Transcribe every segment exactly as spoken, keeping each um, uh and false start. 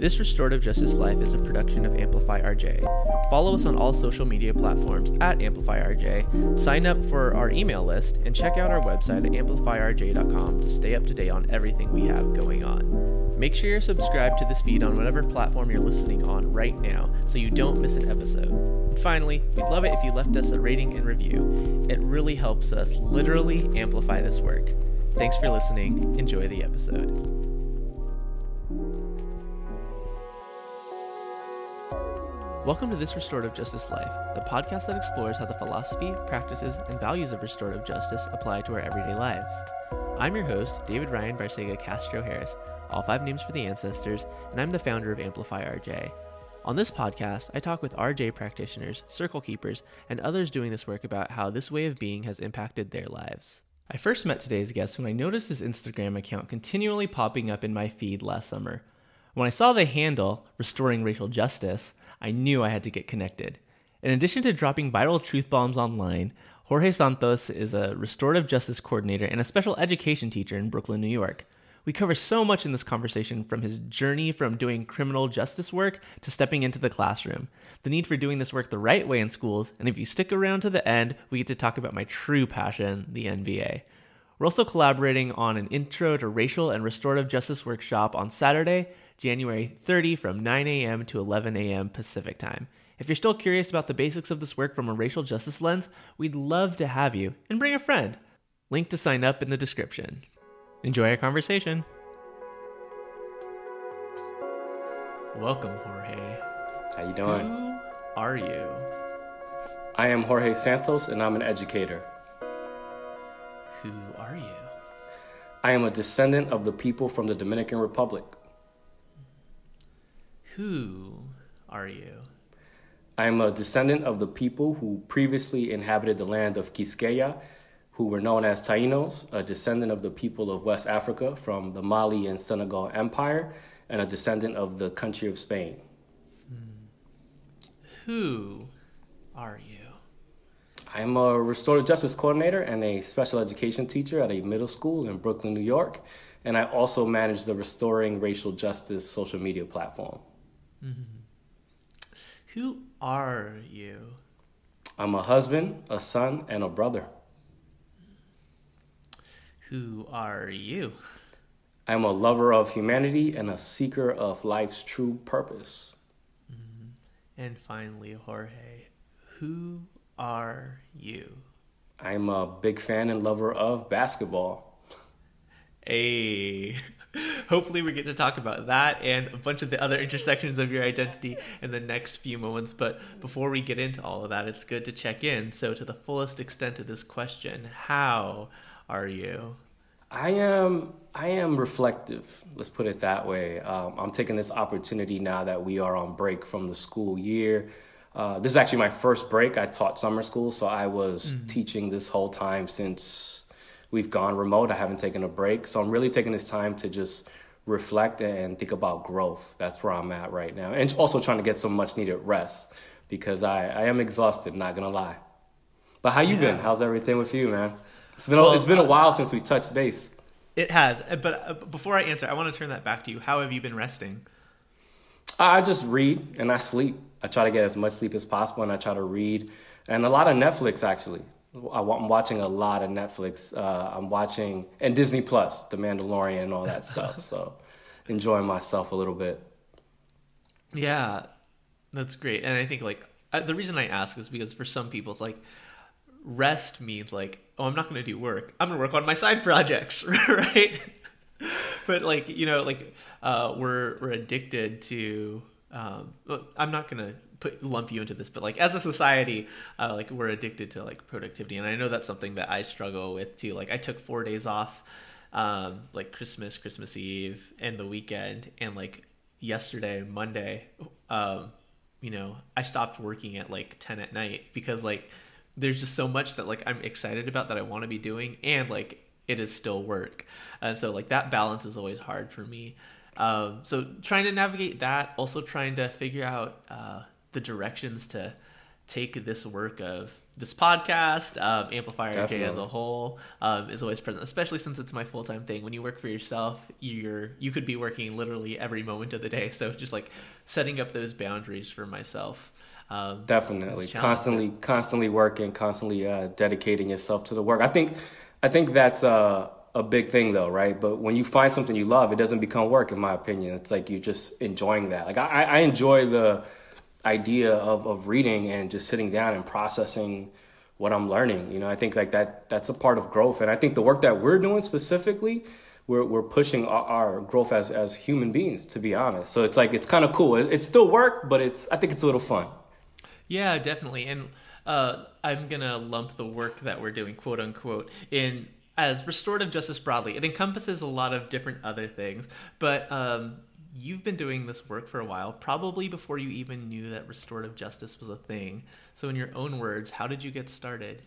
This Restorative Justice Life is a production of Amplify R J. Follow us on all social media platforms at Amplify R J, sign up for our email list, and check out our website at amplify r j dot com to stay up to date on everything we have going on. Make sure you're subscribed to this feed on whatever platform you're listening on right now so you don't miss an episode. And finally, we'd love it if you left us a rating and review. It really helps us literally amplify this work. Thanks for listening. Enjoy the episode. Welcome to This Restorative Justice Life, the podcast that explores how the philosophy, practices, and values of restorative justice apply to our everyday lives. I'm your host, David Ryan Barcega Castro-Harris, all five names for the ancestors, and I'm the founder of Amplify R J. On this podcast, I talk with R J practitioners, circle keepers, and others doing this work about how this way of being has impacted their lives. I first met today's guest when I noticed his Instagram account continually popping up in my feed last summer. When I saw the handle, Restoring Racial Justice, I knew I had to get connected. In addition to dropping viral truth bombs online, Jorge Santos is a restorative justice coordinator and a special education teacher in Brooklyn, New York. We cover so much in this conversation, from his journey from doing criminal justice work to stepping into the classroom, the need for doing this work the right way in schools, and if you stick around to the end, we get to talk about my true passion, the N B A. We're also collaborating on an intro to racial and restorative justice workshop on Saturday, January thirtieth from nine a.m. to eleven a.m. Pacific time. If you're still curious about the basics of this work from a racial justice lens, we'd love to have you, and bring a friend. Link to sign up in the description. Enjoy our conversation. Welcome, Jorge. How you doing? Who are you? I am Jorge Santos, and I'm an educator. Who are you? I am a descendant of the people from the Dominican Republic. Who are you? I am a descendant of the people who previously inhabited the land of Quisqueya, who were known as Taínos, a descendant of the people of West Africa from the Mali and Senegal Empire, and a descendant of the country of Spain. Who are you? I'm a restorative justice coordinator and a special education teacher at a middle school in Brooklyn, New York. And I also manage the Restoring Racial Justice social media platform. Mm-hmm. Who are you? I'm a husband, a son, and a brother. Who are you? I'm a lover of humanity and a seeker of life's true purpose. Mm-hmm. And finally, Jorge, who are you? I'm a big fan and lover of basketball. Hey, hopefully we get to talk about that and a bunch of the other intersections of your identity in the next few moments. But before we get into all of that, it's good to check in. So to the fullest extent of this question, how are you? I am, I am reflective. Let's put it that way. Um, I'm taking this opportunity now that we are on break from the school year. Uh, this is actually my first break. I taught summer school, so I was mm-hmm. teaching this whole time since we've gone remote. I haven't taken a break. So I'm really taking this time to just reflect and think about growth. That's where I'm at right now. And also trying to get some much needed rest because I, I am exhausted, not going to lie. But how you yeah. been? How's everything with you, man? It's been, well, a, it's been a while since we touched base. It has. But before I answer, I want to turn that back to you. How have you been resting? I just read and I sleep. I try to get as much sleep as possible, and I try to read. And a lot of Netflix, actually. I'm watching a lot of Netflix. Uh, I'm watching, and Disney Plus, The Mandalorian, and all that stuff. So enjoying myself a little bit. Yeah, that's great. And I think, like, the reason I ask is because for some people, it's like, rest means, like, oh, I'm not going to do work. I'm going to work on my side projects, right? But, like, you know, like, uh, we're we're addicted to... Um, I'm not going to put lump you into this, but like as a society, uh, like we're addicted to like productivity. And I know that's something that I struggle with too. Like I took four days off, um, like Christmas, Christmas Eve and the weekend. And like yesterday, Monday, um, you know, I stopped working at like ten at night because like, there's just so much that like I'm excited about that I want to be doing. And like, it is still work. And so like that balance is always hard for me. Um, so trying to navigate that, also trying to figure out uh, the directions to take this work of this podcast, um, Amplify R J as a whole, um, is always present, especially since it's my full-time thing. When you work for yourself, you're you could be working literally every moment of the day. So just like setting up those boundaries for myself. Um, Definitely. Constantly, constantly working, constantly uh, dedicating yourself to the work. I think, I think that's uh, a big thing though, right? But when you find something you love, it doesn't become work, in my opinion. It's like you're just enjoying that. Like I, I enjoy the idea of, of reading and just sitting down and processing what I'm learning. You know, I think like that that's a part of growth. And I think the work that we're doing specifically, we're we're pushing our, our growth as, as human beings, to be honest. So it's like, it's kind of cool. It, it's still work, but it's, I think it's a little fun. Yeah, definitely. And uh, I'm going to lump the work that we're doing, quote unquote, in as restorative justice broadly. It encompasses a lot of different other things, but um you've been doing this work for a while, probably before you even knew that restorative justice was a thing. So in your own words, how did you get started?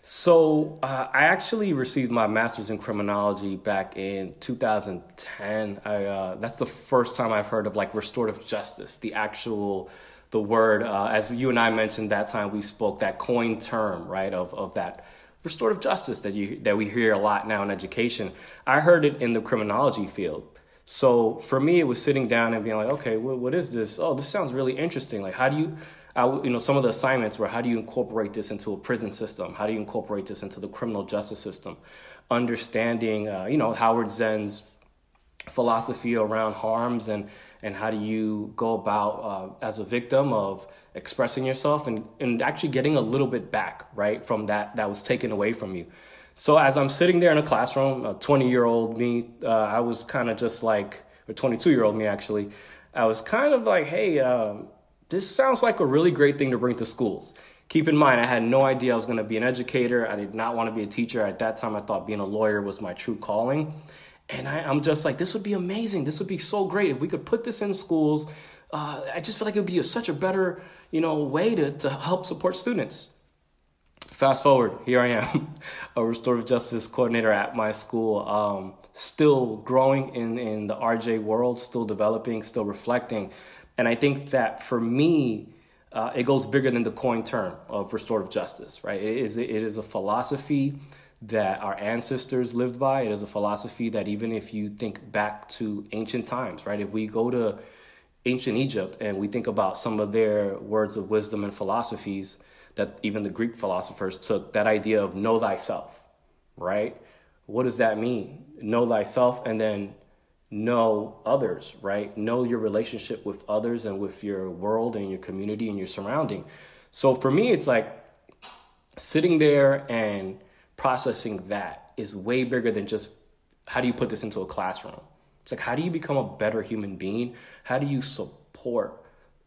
So uh, I actually received my master's in criminology back in two thousand ten. I, uh, that's the first time I've heard of like restorative justice, the actual, the word, uh, as you and I mentioned that time we spoke, that coined term, right, of, of that restorative justice that, you, that we hear a lot now in education. I heard it in the criminology field. So for me, it was sitting down and being like, okay, well, what is this? Oh, this sounds really interesting. Like, how do you, I, you know, some of the assignments were, how do you incorporate this into a prison system? How do you incorporate this into the criminal justice system? Understanding, uh, you know, Howard Zinn's philosophy around harms and, and how do you go about uh, as a victim of expressing yourself and, and actually getting a little bit back, right, from that that was taken away from you. So as I'm sitting there in a classroom, a twenty-year-old me, uh, I was kind of just like, or twenty-two-year-old me actually, I was kind of like, hey, uh, this sounds like a really great thing to bring to schools. Keep in mind, I had no idea I was going to be an educator. I did not want to be a teacher. At that time, I thought being a lawyer was my true calling. And I, I'm just like, this would be amazing. This would be so great if we could put this in schools. Uh, I just feel like it would be a, such a better, you know, way to, to help support students. Fast forward, here I am, a restorative justice coordinator at my school, um, still growing in, in the R J world, still developing, still reflecting. And I think that for me, uh, it goes bigger than the coined term of restorative justice, right? It is, it is a philosophy that our ancestors lived by. It is a philosophy that even if you think back to ancient times, right? If we go to ancient Egypt and we think about some of their words of wisdom and philosophies, that even the Greek philosophers took that idea of know thyself, right? What does that mean? Know thyself and then know others, right? Know your relationship with others and with your world and your community and your surrounding. So for me, it's like sitting there and processing that is way bigger than just how do you put this into a classroom? It's like, how do you become a better human being? How do you support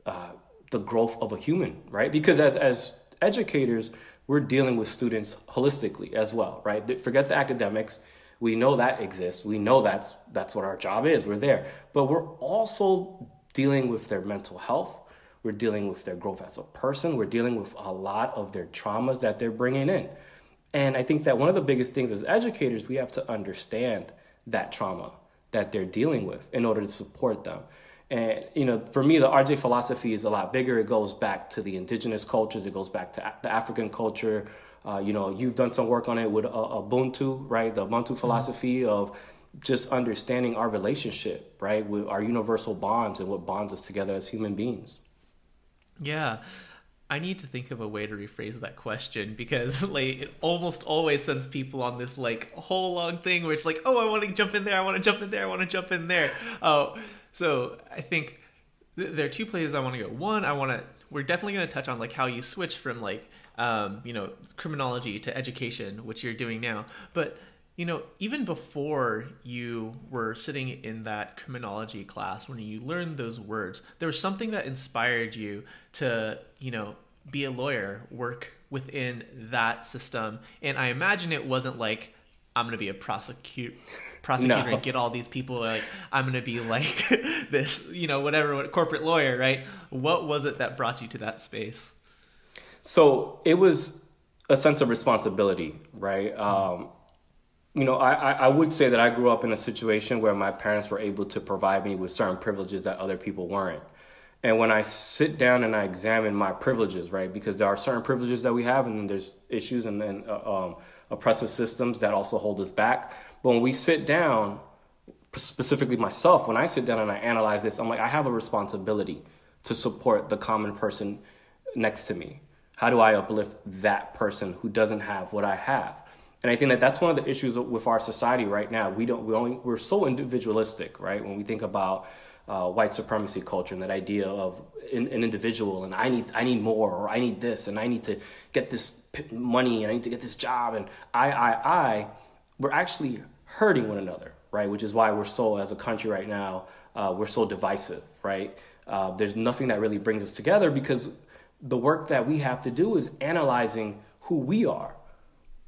uh, the growth of a human, right? Because as, as, educators, we're dealing with students holistically as well, right? Forget the academics. We know that exists. We know that's, that's what our job is. We're there. But we're also dealing with their mental health. We're dealing with their growth as a person. We're dealing with a lot of their traumas that they're bringing in. And I think that one of the biggest things as educators, we have to understand that trauma that they're dealing with in order to support them. And, you know, for me, the R J philosophy is a lot bigger. It goes back to the indigenous cultures. It goes back to the African culture. Uh, you know, you've done some work on it with uh, Ubuntu, right? The Ubuntu philosophy of just understanding our relationship, right? With our universal bonds and what bonds us together as human beings. Yeah. I need to think of a way to rephrase that question because like it almost always sends people on this like whole long thing where it's like, oh, I want to jump in there. I want to jump in there. I want to jump in there. Oh, so I think th there are two places I want to go. One, I want to, we're definitely going to touch on like how you switch from like, um, you know, criminology to education, which you're doing now. But, you know, even before you were sitting in that criminology class, when you learned those words, there was something that inspired you to, you know, be a lawyer, work within that system. And I imagine it wasn't like, I'm going to be a prosecute, prosecutor no. and get all these people like, I'm going to be like this, you know, whatever, what, corporate lawyer, right? What was it that brought you to that space? So it was a sense of responsibility, right? Um, you know, I, I would say that I grew up in a situation where my parents were able to provide me with certain privileges that other people weren't. And when I sit down and I examine my privileges, right, because there are certain privileges that we have, and then there's issues and then uh, um, oppressive systems that also hold us back. But when we sit down, specifically myself, when I sit down and I analyze this, I'm like, I have a responsibility to support the common person next to me. How do I uplift that person who doesn't have what I have? And I think that that's one of the issues with our society right now. We don't, we only, we're so individualistic, right? When we think about uh, white supremacy culture and that idea of an, an individual, and I need, I need more, or I need this, and I need to get this money, and I need to get this job, and I, I, I, we're actually hurting one another, right? Which is why we're so, as a country right now, uh, we're so divisive, right? Uh, there's nothing that really brings us together, because the work that we have to do is analyzing who we are.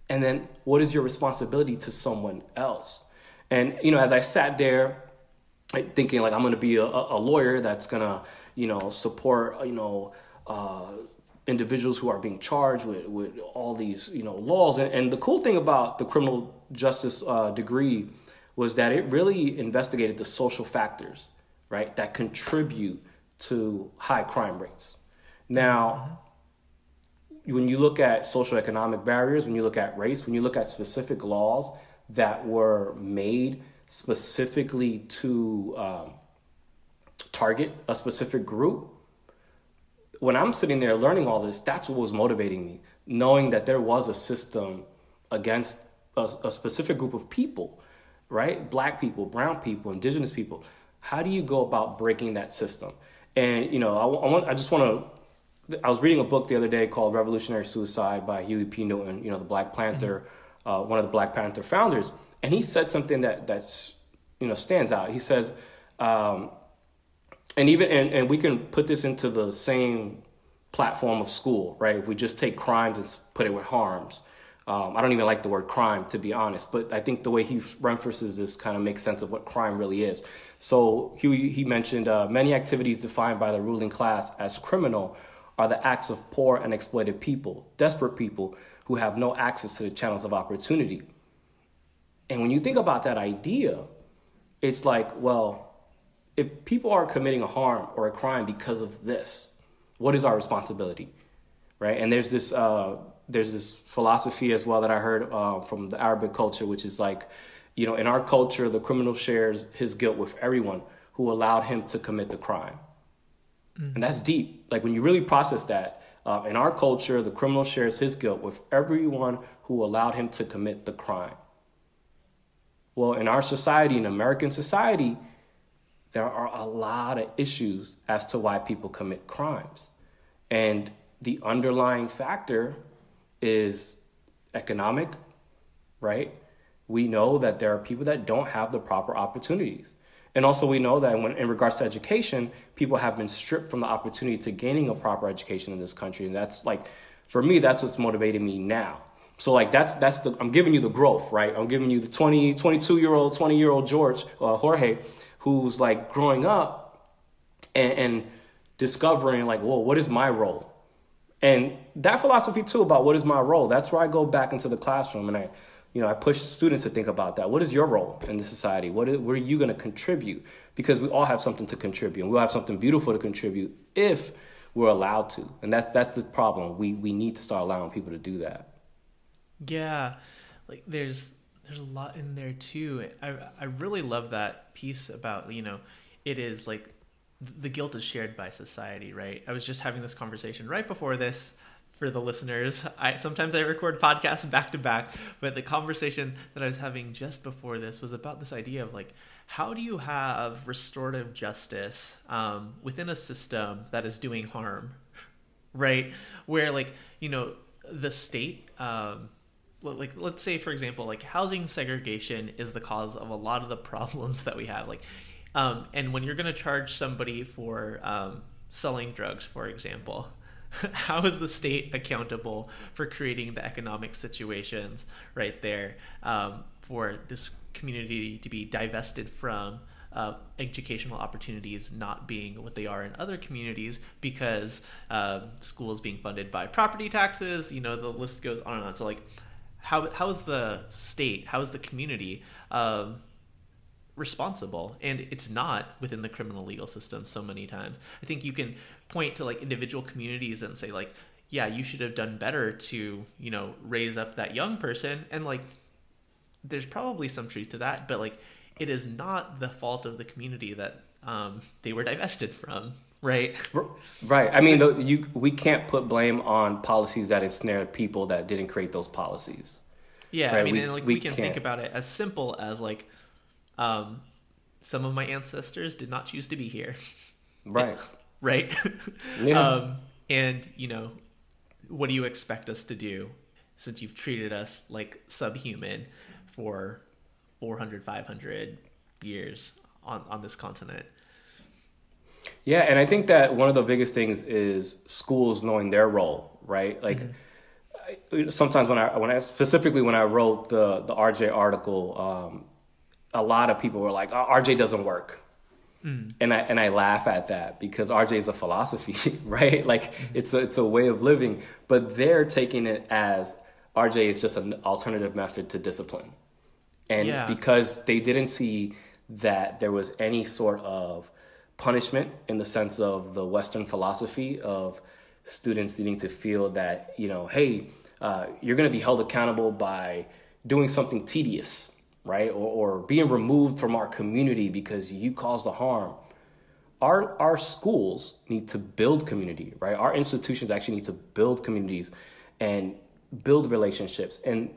And then what is your responsibility to someone else? And, you know, as I sat there thinking, like, I'm going to be a, a lawyer that's going to, you know, support, you know, uh, individuals who are being charged with, with all these, you know, laws. And, and the cool thing about the criminal justice uh, degree was that it really investigated the social factors, right, that contribute to high crime rates. Now, when you look at socioeconomic barriers, when you look at race, when you look at specific laws that were made specifically to um, target a specific group, when I'm sitting there learning all this, that's what was motivating me, knowing that there was a system against a, a specific group of people, right? Black people, brown people, indigenous people. How do you go about breaking that system? And, you know, I, I, want, I just want to... I was reading a book the other day called Revolutionary Suicide by Huey P. Newton, you know, the Black Panther, mm-hmm. uh, one of the Black Panther founders. And he said something that that's, you know, stands out. He says, um, and even and, and we can put this into the same platform of school, right? If we just take crimes and put it with harms. Um, I don't even like the word crime, to be honest, but I think the way he references this kind of makes sense of what crime really is. So Huey, he mentioned uh, many activities defined by the ruling class as criminal are the acts of poor and exploited people, desperate people who have no access to the channels of opportunity. And when you think about that idea, it's like, well, if people are committing a harm or a crime because of this, what is our responsibility, right? And there's this, uh, there's this philosophy as well that I heard uh, from the Arabic culture, which is like, you know, in our culture, the criminal shares his guilt with everyone who allowed him to commit the crime. And that's deep. Like when you really process that, uh, in our culture, the criminal shares his guilt with everyone who allowed him to commit the crime. Well, in our society, in American society, there are a lot of issues as to why people commit crimes. And the underlying factor is economic, right? We know that there are people that don't have the proper opportunities. And also we know that when, in regards to education, people have been stripped from the opportunity to gaining a proper education in this country. And that's like, for me, that's what's motivating me now. So like that's, that's the, I'm giving you the growth, right? I'm giving you the twenty, twenty-two year old, twenty year old George, uh, Jorge, who's like growing up and, and discovering like, whoa, what is my role? And that philosophy too about what is my role, that's where I go back into the classroom and I, You know, I push students to think about that. What is your role in the society? What, is, what are you going to contribute? Because we all have something to contribute. And we'll have something beautiful to contribute if we're allowed to. And that's that's the problem. We we need to start allowing people to do that. Yeah, like there's there's a lot in there too. I I really love that piece about, you know, it is like the guilt is shared by society, right? I was just having this conversation right before this. For the listeners, I sometimes I record podcasts back to back, but the conversation that I was having just before this was about this idea of like, how do you have restorative justice um, within a system that is doing harm, right? Where like, you know, the state, um, like let's say, for example, like housing segregation is the cause of a lot of the problems that we have. Like, um, and when you're going to charge somebody for um, selling drugs, for example, how is the state accountable for creating the economic situations right there um, for this community to be divested from uh, educational opportunities not being what they are in other communities because uh, schools being funded by property taxes? You know, the list goes on and on. So like, how how is the state, how is the community um, responsible, and it's not within the criminal legal system so many times. I think you can point to like individual communities and say like, yeah, you should have done better to, you know, raise up that young person, and like there's probably some truth to that, but like it is not the fault of the community that um, they were divested from. Right. Right. I mean, the, you we can't put blame on policies that ensnared people that didn't create those policies. Yeah, right? I mean, we, and like, we, we can can't. think about it as simple as like, um, some of my ancestors did not choose to be here. Right. Right. Yeah. Um, and, you know, what do you expect us to do since you've treated us like subhuman for four hundred, five hundred years on, on this continent? Yeah, and I think that one of the biggest things is schools knowing their role, right? Like, mm-hmm. I, sometimes when I when I specifically when I wrote the the R J article, um, a lot of people were like, oh, "R J doesn't work," mm-hmm. and I and I laugh at that because R J is a philosophy, right? Like, mm-hmm. it's a, it's a way of living, but they're taking it as R J is just an alternative method to discipline, and yeah. because they didn't see that there was any sort of punishment in the sense of the Western philosophy of students needing to feel that, you know, hey, uh, you're going to be held accountable by doing something tedious, right? Or, or being removed from our community because you caused the harm. Our, our schools need to build community, right? Our institutions actually need to build communities and build relationships. And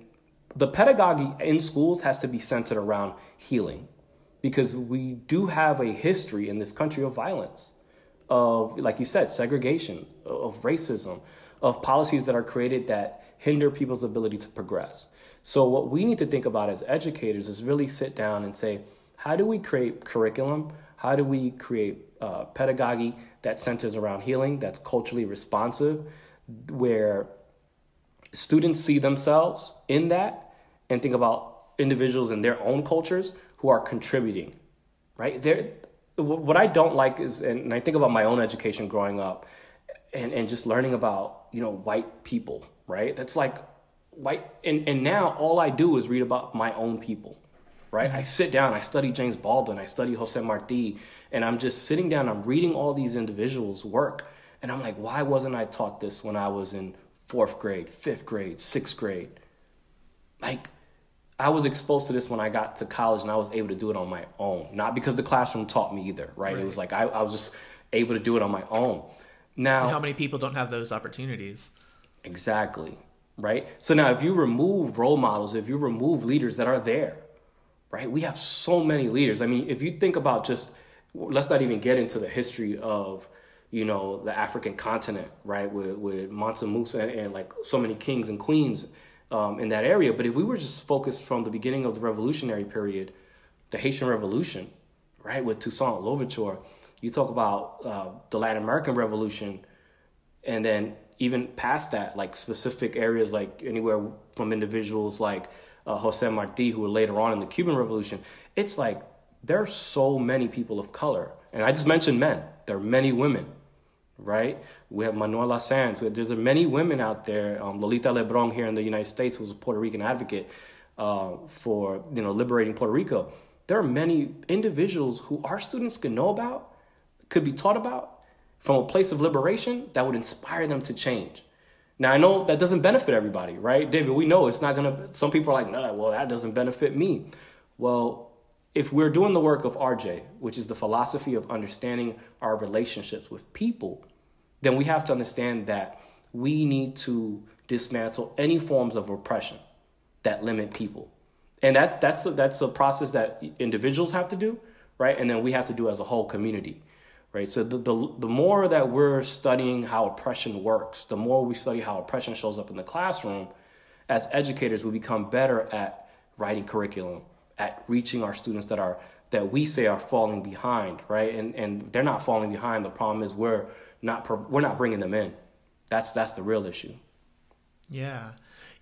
the pedagogy in schools has to be centered around healing, because we do have a history in this country of violence, of, like you said, segregation, of racism, of policies that are created that hinder people's ability to progress. So what we need to think about as educators is really sit down and say, how do we create curriculum? How do we create uh, pedagogy that centers around healing, that's culturally responsive, where students see themselves in that and think about individuals in their own cultures who are contributing, right? They're, what I don't like is, and, and I think about my own education growing up and, and just learning about, you know, white people, right? That's like white, and, and now all I do is read about my own people, right? Mm-hmm. I sit down, I study James Baldwin, I study Jose Martí, and I'm just sitting down, I'm reading all these individuals' work, and I'm like, why wasn't I taught this when I was in fourth grade, fifth grade, sixth grade? Like, I was exposed to this when I got to college and I was able to do it on my own. Not because the classroom taught me either, right? Right. It was like I, I was just able to do it on my own. Now, and how many people don't have those opportunities? Exactly, right? So now if you remove role models, if you remove leaders that are there, right? We have so many leaders. I mean, if you think about just, let's not even get into the history of, you know, the African continent, right? With, with Mansa Musa and, and like so many kings and queens Um, in that area. But if we were just focused from the beginning of the revolutionary period, the Haitian Revolution, right, with Toussaint Louverture, you talk about uh, the Latin American Revolution, and then even past that, like specific areas, like anywhere from individuals like uh, Jose Martí, who were later on in the Cuban Revolution. It's like there are so many people of color. And I just mentioned men. There are many women. Right? We have Manuela Sands. We have, there's many women out there. Um, Lolita Lebron here in the United States was a Puerto Rican advocate uh, for, you know, liberating Puerto Rico. There are many individuals who our students can know about, could be taught about from a place of liberation that would inspire them to change. Now, I know that doesn't benefit everybody, right? David, we know it's not going to, some people are like, no, well, that doesn't benefit me. Well, if we're doing the work of R J, which is the philosophy of understanding our relationships with people, then we have to understand that we need to dismantle any forms of oppression that limit people. And that's, that's, a, that's a process that individuals have to do, right? And then we have to do as a whole community, right? So the, the, the more that we're studying how oppression works, the more we study how oppression shows up in the classroom, as educators, we become better at writing curriculum, at reaching our students that are, that we say are falling behind, right? And and they're not falling behind. The problem is we're not we're not bringing them in. That's that's the real issue. Yeah,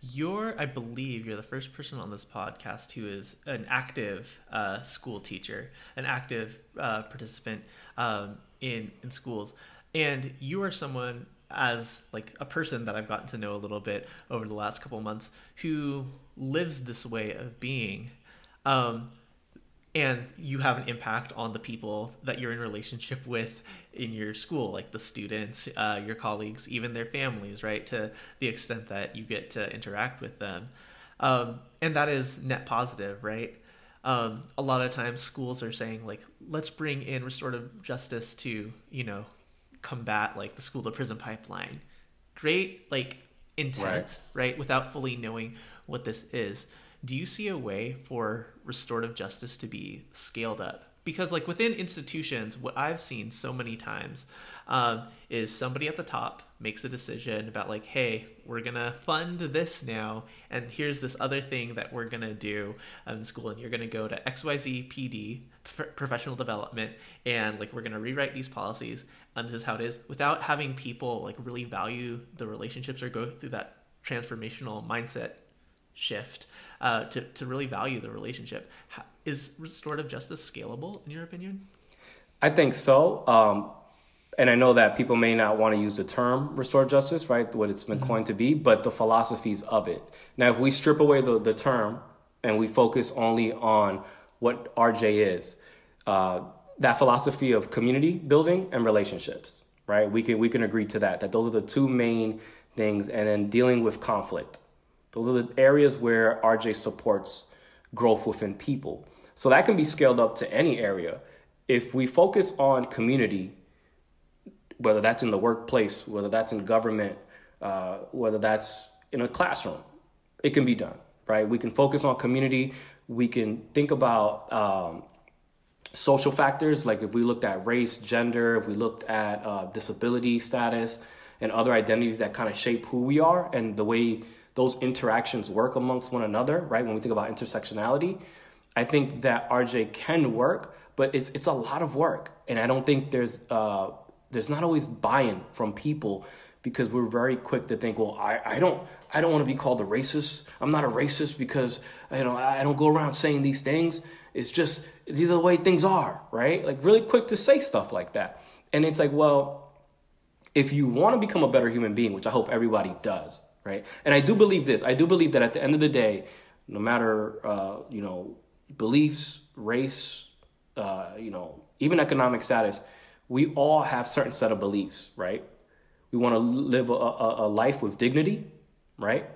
you're I believe you're the first person on this podcast who is an active uh, school teacher, an active uh, participant um, in in schools, and you are someone as like a person that I've gotten to know a little bit over the last couple months who lives this way of being. Um, and you have an impact on the people that you're in relationship with in your school, like the students, uh, your colleagues, even their families, right? To the extent that you get to interact with them. Um, and that is net positive, right? Um, a lot of times schools are saying, like, let's bring in restorative justice to, you know, combat like the school to prison pipeline. Great, like, intent, right. right? Without fully knowing what this is. Do you see a way for restorative justice to be scaled up? Because like within institutions, what I've seen so many times um, is somebody at the top makes a decision about like, hey, we're going to fund this now. And here's this other thing that we're going to do in school. And you're going to go to X Y Z P D, professional development. And like, we're going to rewrite these policies. And this is how it is, without having people like really value the relationships or go through that transformational mindset shift uh, to, to really value the relationship. How, is restorative justice scalable in your opinion? I think so. Um, and I know that people may not want to use the term restorative justice, right? What it's been mm-hmm. coined to be, but the philosophies of it. Now, if we strip away the, the term and we focus only on what R J is, uh, that philosophy of community building and relationships, right? We can, we can agree to that, that those are the two main things. And then dealing with conflict. Those are the areas where R J supports growth within people. So that can be scaled up to any area. If we focus on community, whether that's in the workplace, whether that's in government, uh, whether that's in a classroom, it can be done, right? We can focus on community. We can think about um, social factors, like if we looked at race, gender, if we looked at uh, disability status and other identities that kind of shape who we are and the way those interactions work amongst one another, right? When we think about intersectionality, I think that R J can work, but it's it's a lot of work. And I don't think there's, uh, there's not always buy-in from people because we're very quick to think, well, I, I don't I don't want to be called a racist. I'm not a racist because you know I don't go around saying these things. It's just, these are the way things are, right? Like really quick to say stuff like that. And it's like, well, if you want to become a better human being, which I hope everybody does, right? And I do believe this. I do believe that at the end of the day, no matter, uh, you know, beliefs, race, uh, you know, even economic status, we all have certain set of beliefs, right? We want to live a, a, a life with dignity, right?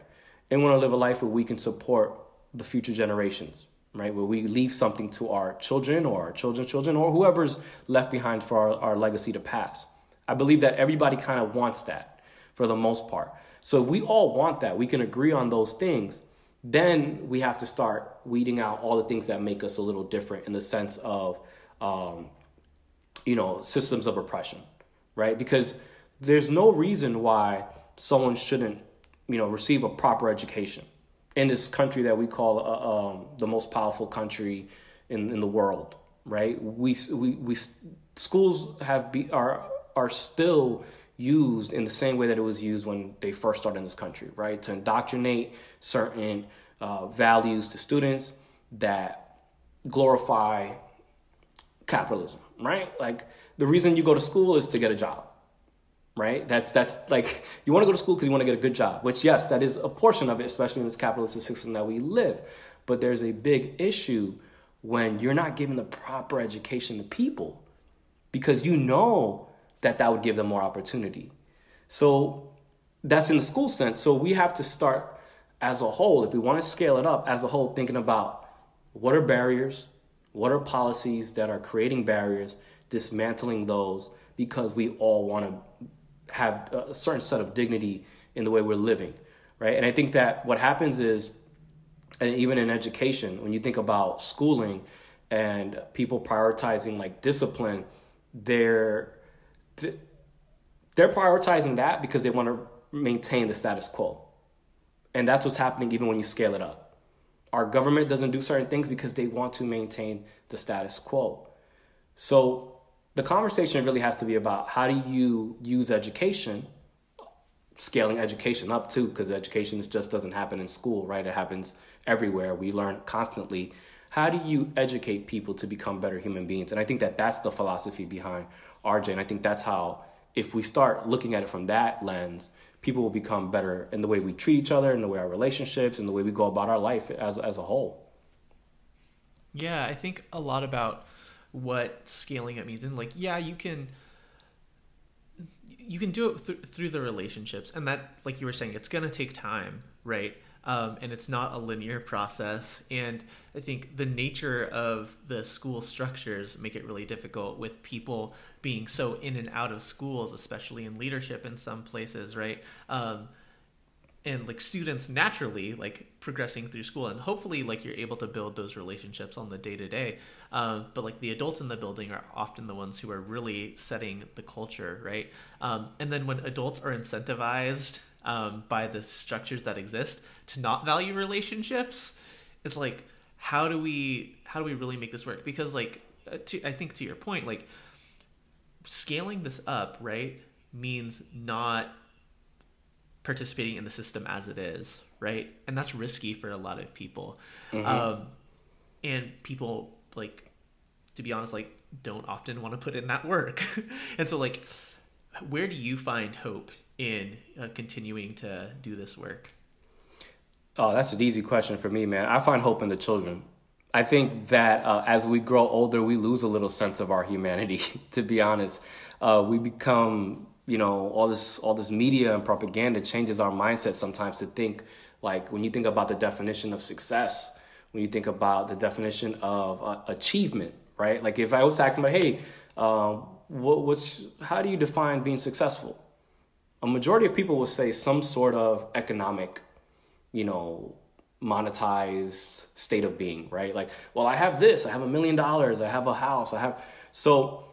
And want to live a life where we can support the future generations, right? Where we leave something to our children or our children's children or whoever's left behind for our, our legacy to pass. I believe that everybody kind of wants that for the most part. So if we all want that, we can agree on those things, then we have to start weeding out all the things that make us a little different in the sense of, um, you know, systems of oppression, right? Because there's no reason why someone shouldn't, you know, receive a proper education in this country that we call uh, um, the most powerful country in, in the world, right? We, we, we, schools have be, are, are still used in the same way that it was used when they first started in this country, right? To indoctrinate certain uh, values to students that glorify capitalism, right? Like the reason you go to school is to get a job, right? That's that's like, you want to go to school because you want to get a good job, which yes, that is a portion of it, especially in this capitalist system that we live. But there's a big issue when you're not giving the proper education to people because you know that that would give them more opportunity. So that's in the school sense. So we have to start as a whole, if we want to scale it up as a whole, thinking about what are barriers, what are policies that are creating barriers, dismantling those, because we all want to have a certain set of dignity in the way we're living, right? And I think that what happens is, and even in education, when you think about schooling and people prioritizing like discipline, they're They're prioritizing that because they want to maintain the status quo. And that's what's happening even when you scale it up. Our government doesn't do certain things because they want to maintain the status quo. So the conversation really has to be about how do you use education, scaling education up too, because education just doesn't happen in school, right? It happens everywhere. We learn constantly. How do you educate people to become better human beings? And I think that that's the philosophy behind R J. And I think that's how, if we start looking at it from that lens, people will become better in the way we treat each other, in the way our relationships, in the way we go about our life as, as a whole. Yeah, I think a lot about what scaling up means. And like, yeah, you can you can do it th- through the relationships. And that, like you were saying, it's going to take time, right? Um, and it's not a linear process. And I think the nature of the school structures make it really difficult with people being so in and out of schools, especially in leadership in some places, right? Um, and like students naturally like progressing through school, and hopefully like you're able to build those relationships on the day to day. But like the adults in the building are often the ones who are really setting the culture, right? Um, and then when adults are incentivized um, by the structures that exist to not value relationships, it's like, how do we, how do we really make this work? Because like, to, I think to your point, like scaling this up, right, means not participating in the system as it is, right? And that's risky for a lot of people. Mm-hmm. Um, and people, like, to be honest, like, don't often want to put in that work. And so, like, where do you find hope in uh, continuing to do this work? Oh, that's an easy question for me, man. I find hope in the children. I think that uh, as we grow older, we lose a little sense of our humanity, to be honest. Uh, we become... You know, all this all this media and propaganda changes our mindset sometimes to think, like, when you think about the definition of success, when you think about the definition of uh, achievement, right? Like, if I was asking about, hey, uh, what, what's how do you define being successful? A majority of people will say some sort of economic, you know, monetized state of being, right? Like, well, I have this, I have a million dollars, I have a house, I have... So...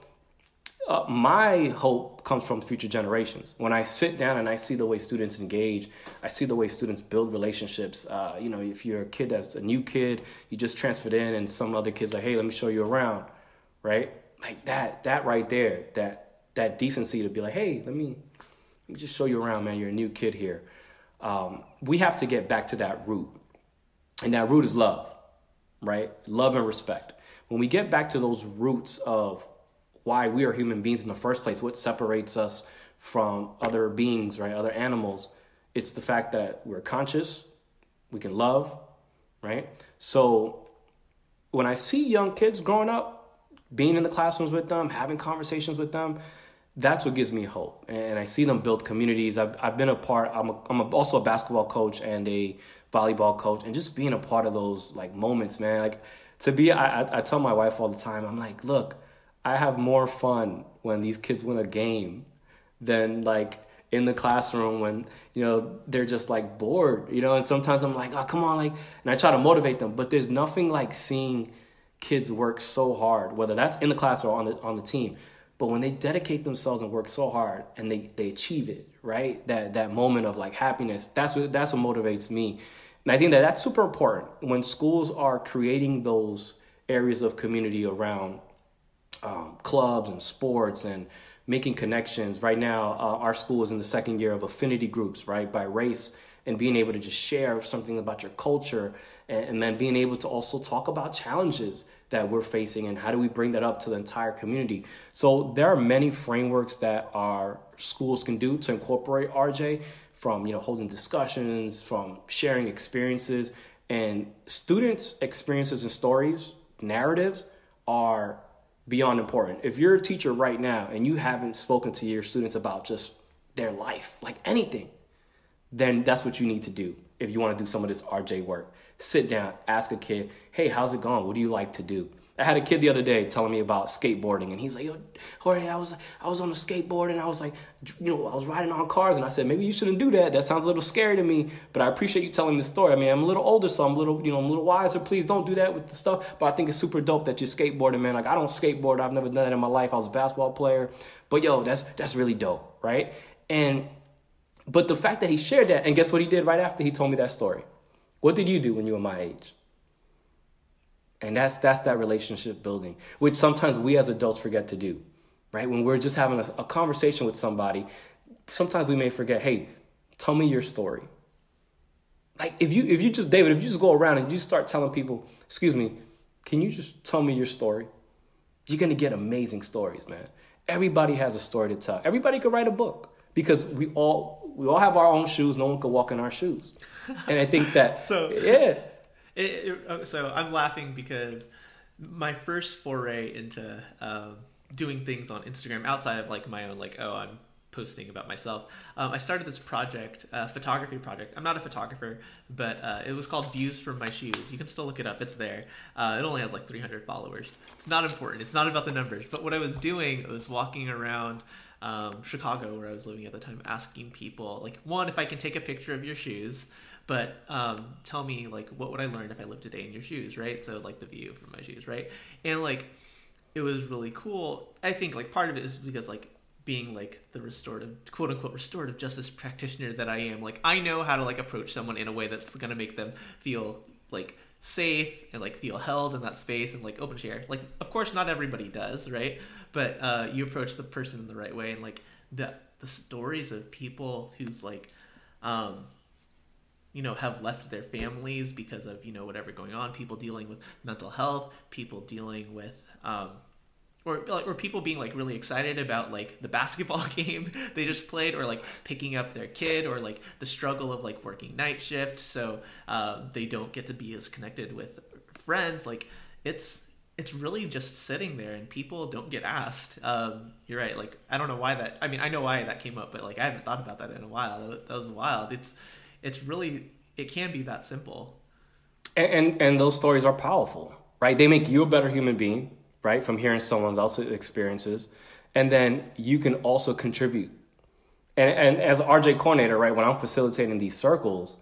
Uh, my hope comes from future generations. When I sit down and I see the way students engage, I see the way students build relationships. Uh, you know, if you're a kid that's a new kid, you just transferred in and some other kid's like, hey, let me show you around, right? Like that, that right there, that that decency to be like, hey, let me, let me just show you around, man. You're a new kid here. Um, we have to get back to that root. And that root is love, right? Love and respect. When we get back to those roots of why we are human beings in the first place, what separates us from other beings, right? Other animals. It's the fact that we're conscious, we can love, right? So when I see young kids growing up, being in the classrooms with them, having conversations with them, that's what gives me hope. And I see them build communities. I've, I've been a part, I'm, a, I'm a, also a basketball coach and a volleyball coach, and just being a part of those like moments, man. Like to be, I, I, I tell my wife all the time, I'm like, look, I have more fun when these kids win a game than like in the classroom when, you know, they're just like bored, you know, and sometimes I'm like, oh, come on, like, and I try to motivate them, but there's nothing like seeing kids work so hard, whether that's in the class or on the, on the team, but when they dedicate themselves and work so hard and they, they achieve it, right? That, that moment of like happiness, that's what, that's what motivates me. And I think that that's super important when schools are creating those areas of community around Um, clubs and sports and making connections. Right now, uh, our school is in the second year of affinity groups, right, by race, and being able to just share something about your culture, and, and then being able to also talk about challenges that we're facing and how do we bring that up to the entire community. So there are many frameworks that our schools can do to incorporate R J, from, you know, holding discussions, from sharing experiences, and students' experiences and stories, narratives are beyond important. If you're a teacher right now and you haven't spoken to your students about just their life, like anything, then that's what you need to do. If you want to do some of this R J work, sit down, ask a kid, hey, how's it going? What do you like to do? I had a kid the other day telling me about skateboarding, and he's like, yo, Jorge, I was, I was on a skateboard and I was like, you know, I was riding on cars. And I said, maybe you shouldn't do that. That sounds a little scary to me, but I appreciate you telling this story. I mean, I'm a little older, so I'm a little, you know, I'm a little wiser. Please don't do that with the stuff. But I think it's super dope that you're skateboarding, man. Like, I don't skateboard. I've never done that in my life. I was a basketball player, but yo, that's, that's really dope. Right. And, but the fact that he shared that, and guess what he did right after he told me that story? What did you do when you were my age? And that's that's that relationship building, which sometimes we as adults forget to do, right? When we're just having a, a conversation with somebody, sometimes we may forget, hey, tell me your story. Like if you if you just, David, if you just go around and you start telling people, excuse me, can you just tell me your story? You're going to get amazing stories, man. Everybody has a story to tell. Everybody could write a book, because we all we all have our own shoes. No one could walk in our shoes. And I think that, so yeah. It, it, so I'm laughing because my first foray into um, doing things on Instagram outside of like my own, like, oh, I'm posting about myself. Um, I started this project, a uh, photography project. I'm not a photographer, but uh, it was called Views from My Shoes. You can still look it up. It's there. Uh, it only has like three hundred followers. It's not important. It's not about the numbers. But what I was doing was walking around um, Chicago, where I was living at the time, asking people, like, one, if I can take a picture of your shoes, but um, tell me, like, what would I learn if I lived today in your shoes, right? So, like, the view from my shoes, right? And, like, it was really cool. I think, like, part of it is because, like, being like the restorative, quote unquote, restorative justice practitioner that I am, like, I know how to like approach someone in a way that's gonna make them feel like safe and like feel held in that space and like open share. Like, of course, not everybody does, right? But uh, you approach the person in the right way, and like the the stories of people who's like, um, you know, have left their families because of you know whatever going on. People dealing with mental health. People dealing with. Um, Or, or people being like really excited about like the basketball game they just played, or like picking up their kid, or like the struggle of like working night shift so uh, they don't get to be as connected with friends. Like it's it's really just sitting there, and people don't get asked. Um, you're right. Like I don't know why that. I mean, I know why that came up, but like I haven't thought about that in a while. That was wild. It's it's really it can be that simple. And and, and those stories are powerful, right? They make you a better human being. Right, from hearing someone else's experiences, and then you can also contribute. And, and as an R J coordinator, right, when I'm facilitating these circles,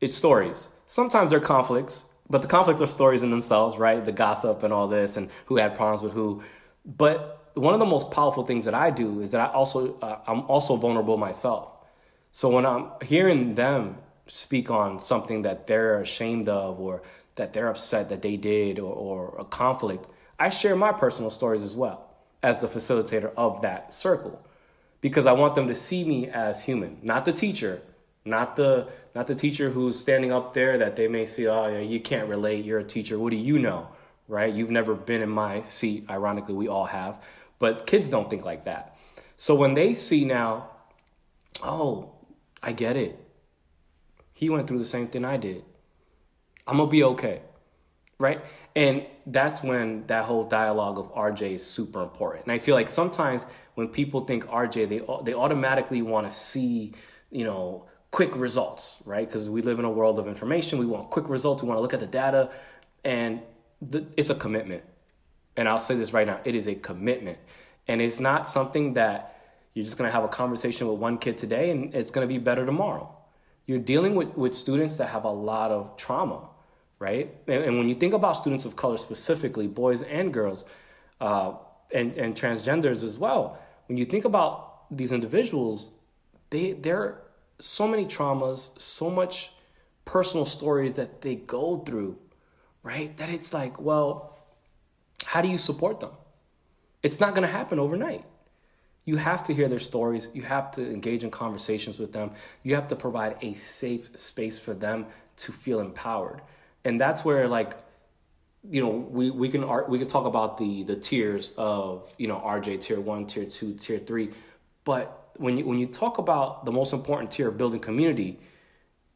it's stories. Sometimes they're conflicts, but the conflicts are stories in themselves, right? The gossip and all this, and who had problems with who. But one of the most powerful things that I do is that I also uh, I'm also vulnerable myself. So when I'm hearing them speak on something that they're ashamed of, or that they're upset that they did, or, or a conflict. I share my personal stories as well as the facilitator of that circle, because I want them to see me as human, not the teacher, not the not the teacher who's standing up there that they may see, oh, you can't relate. You're a teacher. What do you know? Right? You've never been in my seat. Ironically, we all have. But kids don't think like that. So when they see now, oh, I get it. He went through the same thing I did. I'm going to be okay. Right? And that's when that whole dialogue of R J is super important. And I feel like sometimes when people think R J, they they automatically want to see, you know, quick results, right? Because we live in a world of information. We want quick results. We want to look at the data. And the, it's a commitment. And I'll say this right now. It is a commitment. And it's not something that you're just going to have a conversation with one kid today and it's going to be better tomorrow. You're dealing with, with students that have a lot of trauma. Right? And, and when you think about students of color specifically, boys and girls, uh, and, and transgenders as well, when you think about these individuals, they, there are so many traumas, so much personal stories that they go through, right? That it's like, well, how do you support them? It's not going to happen overnight. You have to hear their stories. You have to engage in conversations with them. You have to provide a safe space for them to feel empowered. And that's where, like, you know, we, we can art, we can talk about the the tiers of, you know, R J tier one, tier two, tier three. But when you when you talk about the most important tier of building community,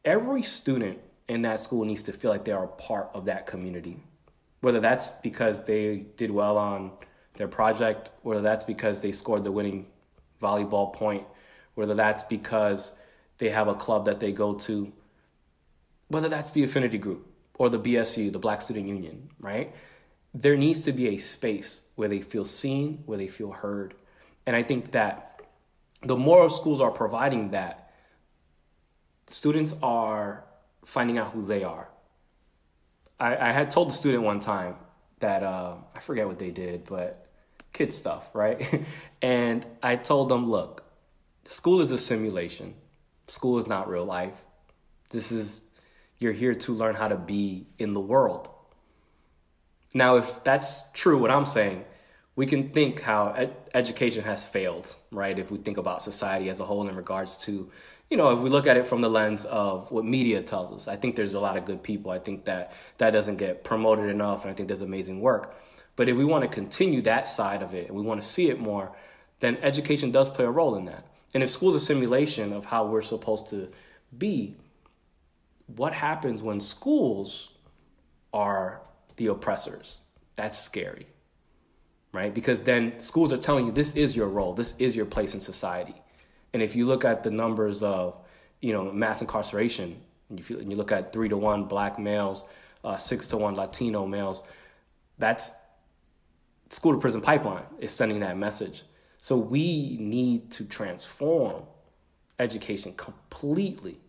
every student in that school needs to feel like they are a part of that community, whether that's because they did well on their project, whether that's because they scored the winning volleyball point, whether that's because they have a club that they go to, whether that's the affinity group. Or the B S U, the Black Student Union, right? There needs to be a space where they feel seen, where they feel heard. And I think that the more schools are providing that, students are finding out who they are. I, I had told the student one time that, uh, I forget what they did, but kid stuff, right? And I told them, look, school is a simulation. School is not real life. This is... You're here to learn how to be in the world. Now, if that's true, what I'm saying, we can think how ed- education has failed, right? If we think about society as a whole in regards to, you know, if we look at it from the lens of what media tells us, I think there's a lot of good people. I think that that doesn't get promoted enough. And I think there's amazing work. But if we want to continue that side of it, and we want to see it more, then education does play a role in that. And if school's a simulation of how we're supposed to be, what happens when schools are the oppressors? That's scary, right? Because then schools are telling you this is your role, this is your place in society. And if you look at the numbers of, you know, mass incarceration, and you, feel, and you look at three to one black males, uh, six to one Latino males, that's school to prison pipeline is sending that message. So we need to transform education completely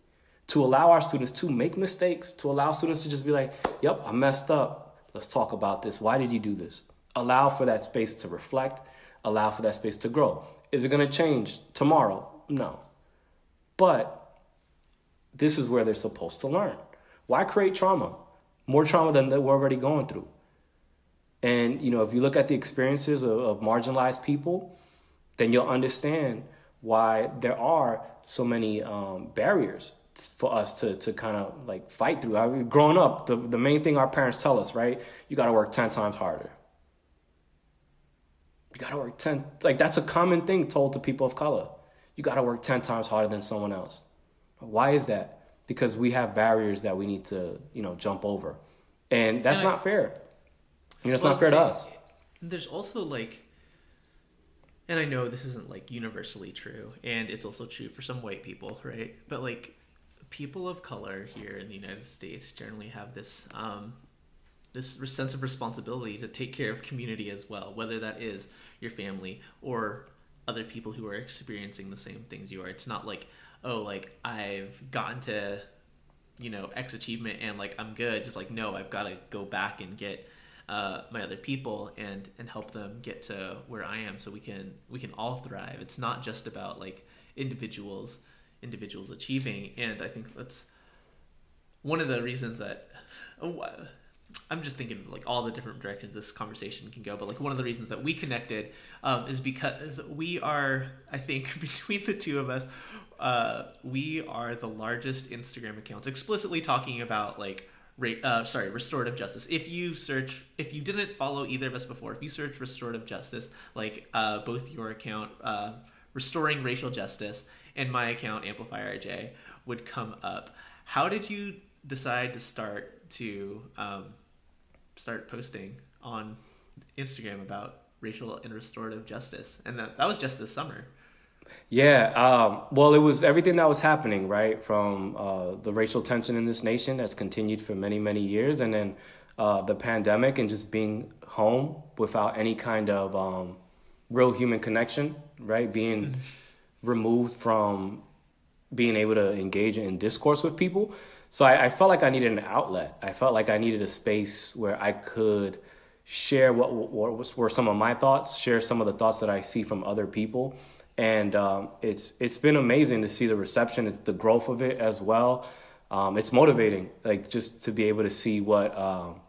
to allow our students to make mistakes, to allow students to just be like, yep, I messed up. Let's talk about this. Why did you do this? Allow for that space to reflect, allow for that space to grow. Is it going to change tomorrow? No. But this is where they're supposed to learn. Why create trauma? More trauma than that we're already going through. And, you know, if you look at the experiences of, of marginalized people, then you'll understand why there are so many um, barriers for us to, to kind of like fight through. I mean, growing up, the, the main thing our parents tell us, right? You got to work ten times harder. You got to work ten. Like, that's a common thing told to people of color. You got to work ten times harder than someone else. Why is that? Because we have barriers that we need to, you know, jump over. And that's and I, not fair. You know, it's well, not fair to us. There's also like, and I know this isn't like universally true, and it's also true for some white people, right? But like people of color here in the United States generally have this um, this sense of responsibility to take care of community as well, whether that is your family or other people who are experiencing the same things you are. It's not like, oh, like I've gotten to, you know, X achievement and like I'm good. Just like, no, I've got to go back and get Uh, my other people and and help them get to where I am, so we can we can all thrive. It's not just about like individuals individuals achieving. And I think that's one of the reasons that oh, I'm just thinking of like all the different directions this conversation can go, but like one of the reasons that we connected um, is because we are, I think between the two of us, uh, we are the largest Instagram accounts explicitly talking about like Uh, sorry, restorative justice. If you search, if you didn't follow either of us before, if you search restorative justice, like uh, both your account, uh, Restoring Racial Justice, and my account, Amplify R J, would come up. How did you decide to start to um, start posting on Instagram about racial and restorative justice? And that, that was just this summer. Yeah, um, well, it was everything that was happening, right, from uh, the racial tension in this nation that's continued for many, many years, and then uh, the pandemic and just being home without any kind of um, real human connection, right, being removed from being able to engage in discourse with people. So I, I felt like I needed an outlet. I felt like I needed a space where I could share what, what were some of my thoughts, share some of the thoughts that I see from other people. And um, it's it's been amazing to see the reception. It's the growth of it as well. Um, it's motivating, like just to be able to see what um,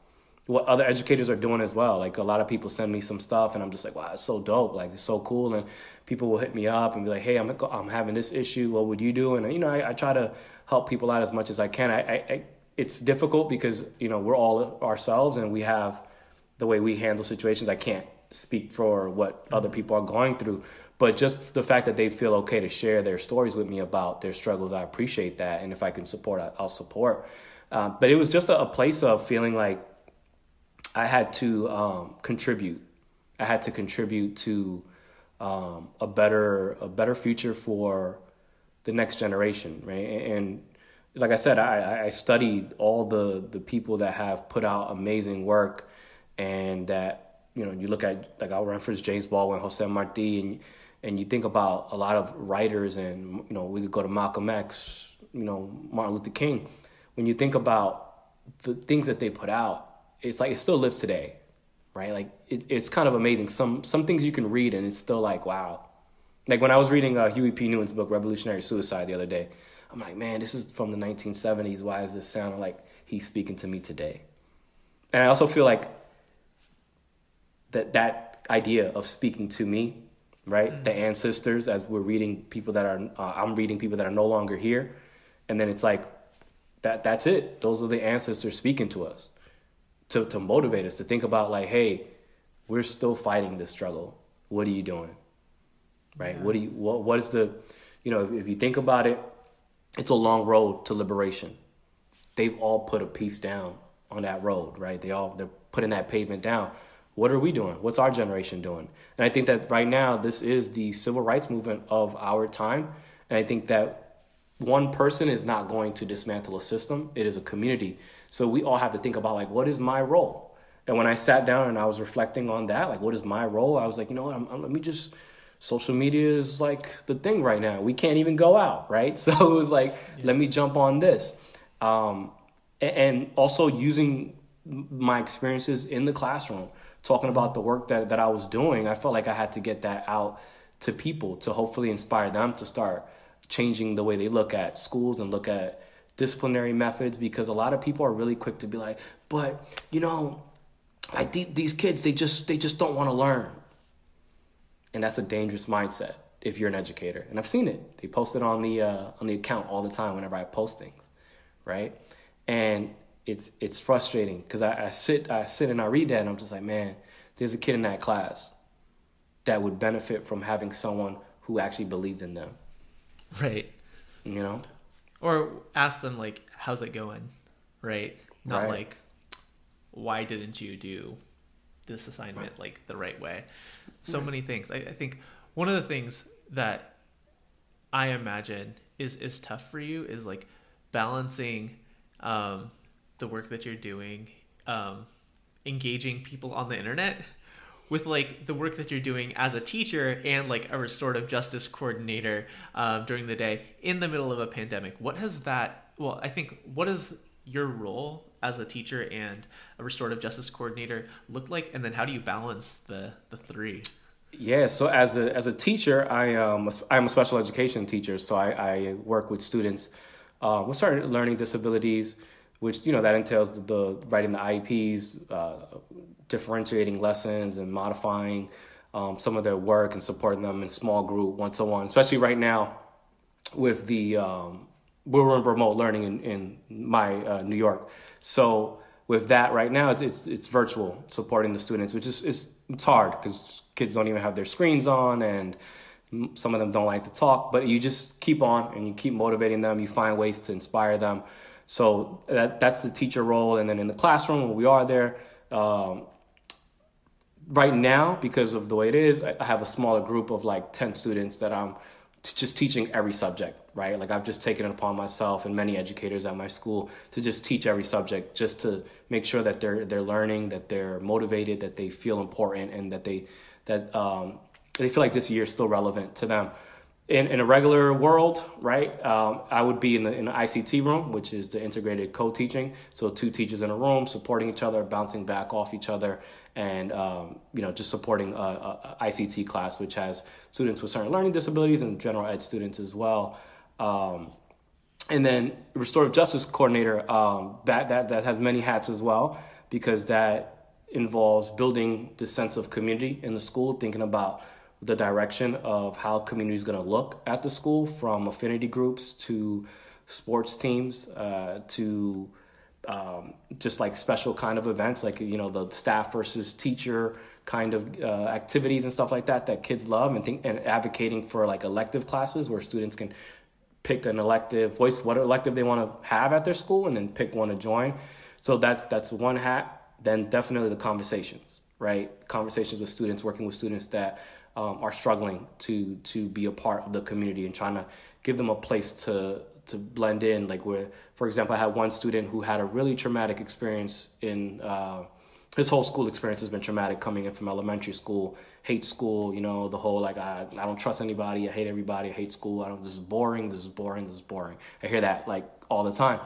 what other educators are doing as well. Like a lot of people send me some stuff, and I'm just like, wow, it's so dope. Like it's so cool. And people will hit me up and be like, hey, I'm I'm having this issue. What would you do? And you know, I, I try to help people out as much as I can. I, I, I it's difficult because you know we're all ourselves, and we have the way we handle situations. I can't speak for what other people are going through. But just the fact that they feel okay to share their stories with me about their struggles, I appreciate that. And if I can support, I'll support. Uh, but it was just a, a place of feeling like I had to um, contribute. I had to contribute to um, a better a better future for the next generation, right? And, and like I said, I, I studied all the, the people that have put out amazing work, and that, you know, you look at, like I'll reference James Baldwin, Jose Martí, and And you think about a lot of writers, and, you know, we could go to Malcolm X, you know, Martin Luther King. When you think about the things that they put out, it's like it still lives today, right? Like it, it's kind of amazing. Some some things you can read and it's still like, wow. Like when I was reading uh, Huey P. Newton's book, Revolutionary Suicide, the other day, I'm like, man, this is from the nineteen seventies. Why is this sounding like he's speaking to me today? And I also feel like that that idea of speaking to me, right? The ancestors, as we're reading people that are, uh, I'm reading people that are no longer here. And then it's like, that that's it. Those are the ancestors speaking to us, to, to motivate us, to think about like, hey, we're still fighting this struggle. What are you doing? Right? Yeah. What do you, what, what is the, you know, if, if you think about it, it's a long road to liberation. They've all put a piece down on that road, right? They all, they're putting that pavement down. What are we doing? What's our generation doing? And I think that right now, this is the civil rights movement of our time. And I think that one person is not going to dismantle a system. It is a community. So we all have to think about, like, what is my role? And when I sat down and I was reflecting on that, like, what is my role? I was like, you know what, I'm, I'm, let me just... social media is like the thing right now. We can't even go out, right? So it was like, yeah. let me jump on this. Um, and also using my experiences in the classroom, talking about the work that, that I was doing, I felt like I had to get that out to people to hopefully inspire them to start changing the way they look at schools and look at disciplinary methods, because a lot of people are really quick to be like, but, you know, like th- these kids, they just they just don't want to learn. And that's a dangerous mindset if you're an educator. And I've seen it. They post it on the uh, on the account all the time whenever I post things, right? And it's it's frustrating because I, I sit I sit and I read that and I'm just like, man, there's a kid in that class that would benefit from having someone who actually believed in them. Right. You know? Or ask them, like, how's it going? Right? Not right. like, why didn't you do this assignment like the right way? So many things. I, I think one of the things that I imagine is is tough for you is like balancing um the work that you're doing, um engaging people on the internet with like the work that you're doing as a teacher and like a restorative justice coordinator um during the day in the middle of a pandemic. What has that well I think what is your role as a teacher and a restorative justice coordinator look like? And then how do you balance the, the three? Yeah, so as a as a teacher, I, um, I'm a special education teacher. So I, I work with students uh, with certain learning disabilities, which, you know, that entails the, the writing the I E Ps, uh, differentiating lessons and modifying um, some of their work and supporting them in small group, one-to-one, especially right now with the... Um, we're in remote learning in, in my uh, New York. So with that right now, it's it's, it's virtual supporting the students, which is it's, it's hard because kids don't even have their screens on and some of them don't like to talk, but you just keep on and you keep motivating them. You find ways to inspire them. So that that's the teacher role. And then in the classroom, when we are there, um, right now, because of the way it is, I have a smaller group of like ten students that I'm t- just teaching every subject. Right, like I've just taken it upon myself and many educators at my school to just teach every subject, just to make sure that they're they're learning, that they're motivated, that they feel important, and that they that um, they feel like this year is still relevant to them. In in a regular world, right, um, I would be in the in the I C T room, which is the integrated co-teaching. So two teachers in a room supporting each other, bouncing back off each other, and um, you know just supporting a, a I C T class, which has students with certain learning disabilities and general ed students as well. Um, and then restorative justice coordinator, um, that, that, that has many hats as well, because that involves building the sense of community in the school, thinking about the direction of how community is going to look at the school, from affinity groups to sports teams, uh, to, um, just like special kind of events, like, you know, the staff versus teacher kind of uh, activities and stuff like that, that kids love, and think and advocating for like elective classes where students can pick an elective, voice what elective they want to have at their school, and then pick one to join. So that's that's one hat. Then definitely the conversations, right? Conversations with students, working with students that um, are struggling to to be a part of the community and trying to give them a place to to blend in. Like where, for example, I had one student who had a really traumatic experience in uh, his whole school experience has been traumatic, coming in from elementary school, hate school, you know, the whole, like, I, I don't trust anybody, I hate everybody, I hate school, I don't, this is boring, this is boring, this is boring. I hear that, like, all the time.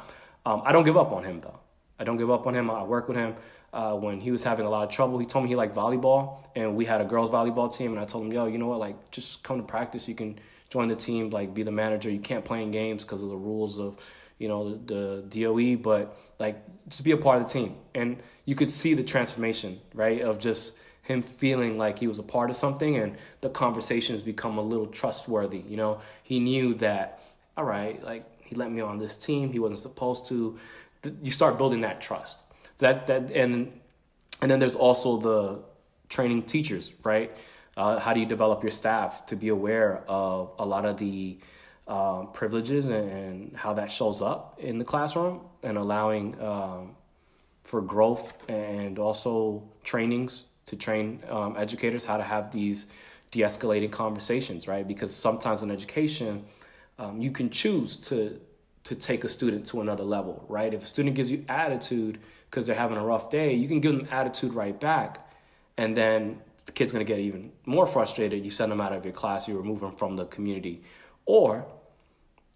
Um, I don't give up on him, though. I don't give up on him. I work with him. Uh, when he was having a lot of trouble, he told me he liked volleyball, and we had a girls' volleyball team, and I told him, yo, you know what, like, just come to practice, you can join the team, like, be the manager, you can't play in games because of the rules of, you know, the, the D O E, but, like, just be a part of the team. And you could see the transformation, right, of just him feeling like he was a part of something, and the conversations become a little trustworthy, you know? He knew that, all right, like, he let me on this team, he wasn't supposed to. You start building that trust. That that and and then there's also the training teachers, right? Uh, how do you develop your staff to be aware of a lot of the Um, privileges and, and how that shows up in the classroom, and allowing um, for growth and also trainings to train um, educators how to have these de-escalating conversations, right? Because sometimes in education, um, you can choose to to take a student to another level, right? If a student gives you attitude because they're having a rough day, you can give them attitude right back. And then the kid's going to get even more frustrated. You send them out of your class, you remove them from the community. Or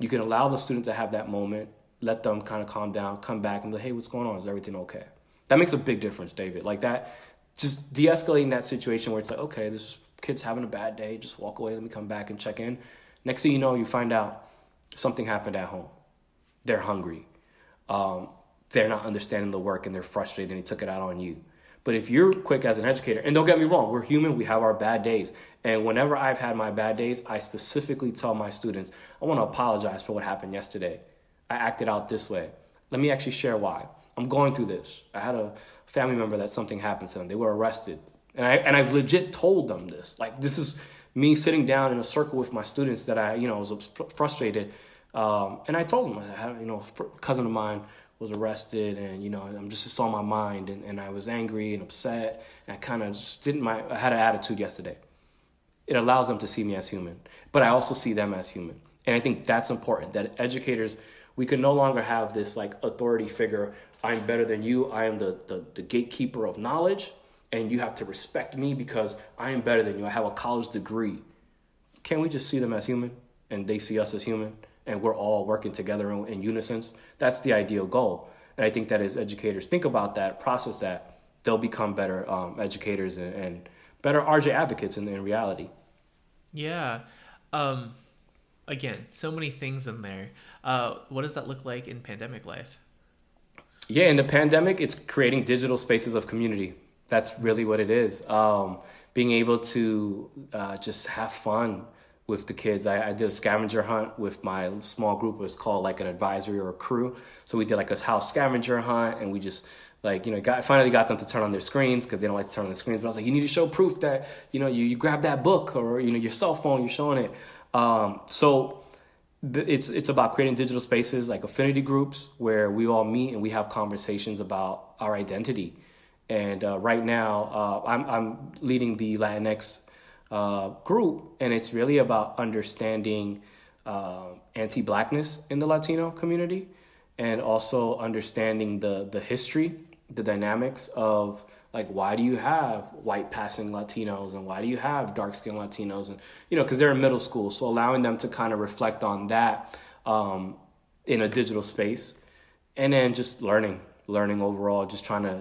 you can allow the student to have that moment, let them kind of calm down, come back and be like, hey, what's going on? Is everything okay? That makes a big difference, David. Like that, just de-escalating that situation where it's like, okay, this kid's having a bad day. Just walk away. Let me come back and check in. Next thing you know, you find out something happened at home. They're hungry. Um, they're not understanding the work and they're frustrated and they took it out on you. But if you're quick as an educator, and don't get me wrong, we're human, we have our bad days. And whenever I've had my bad days, I specifically tell my students, I want to apologize for what happened yesterday. I acted out this way. Let me actually share why. I'm going through this. I had a family member that something happened to them. They were arrested. And, I, and I've legit told them this. Like, this is me sitting down in a circle with my students that I, you know, was frustrated. Um, and I told them, I had, you know, a cousin of mine was arrested and, you know, I'm just, it's on my mind and, and I was angry and upset and I kind of just didn't, my, I had an attitude yesterday. It allows them to see me as human, but I also see them as human. And I think that's important, that educators, we can no longer have this like authority figure. I'm better than you. I am the, the, the gatekeeper of knowledge and you have to respect me because I am better than you. I have a college degree. Can't we just see them as human and they see us as human? And we're all working together in, in unison. That's the ideal goal. And I think that as educators think about that, process that, they'll become better um, educators and, and better R J advocates in, in reality. Yeah. Um, again, so many things in there. Uh, what does that look like in pandemic life? Yeah, in the pandemic, it's creating digital spaces of community. That's really what it is. Um, being able to uh, just have fun with the kids. I, I did a scavenger hunt with my small group. It was called like an advisory or a crew. So we did like a house scavenger hunt and we just like, you know, got, finally got them to turn on their screens because they don't like to turn on their screens. But I was like, you need to show proof that, you know, you, you grab that book or, you know, your cell phone, you're showing it. Um, so th- it's, it's about creating digital spaces like affinity groups where we all meet and we have conversations about our identity. And uh, right now uh, I'm, I'm leading the Latinx Uh, group, and it's really about understanding uh, anti-blackness in the Latino community and also understanding the the history, the dynamics of like, why do you have white passing Latinos and why do you have dark-skinned Latinos? And, you know, because they're in middle school, so allowing them to kind of reflect on that um, in a digital space, and then just learning, learning overall, just trying to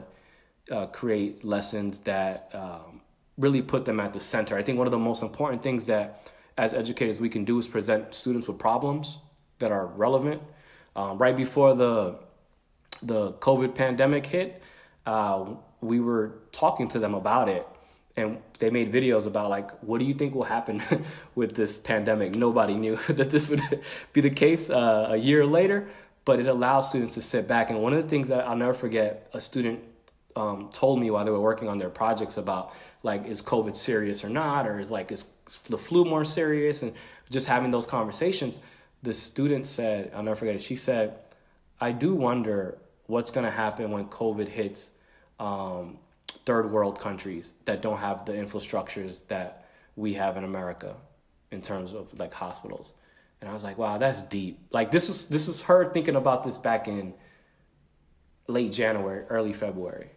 uh, create lessons that um, really put them at the center. I think one of the most important things that as educators we can do is present students with problems that are relevant. Um, right before the the COVID pandemic hit, uh, we were talking to them about it and they made videos about like, what do you think will happen with this pandemic? Nobody knew that this would be the case uh, a year later, but it allows students to sit back. And one of the things that I'll never forget, a student Um, told me while they were working on their projects about like, is COVID serious or not? Or is like, is the flu more serious? And just having those conversations, the student said, I'll never forget it. She said, I do wonder what's going to happen when COVID hits um, third world countries that don't have the infrastructures that we have in America in terms of like hospitals. And I was like, wow, that's deep. Like this is, this is her thinking about this back in late January, early February.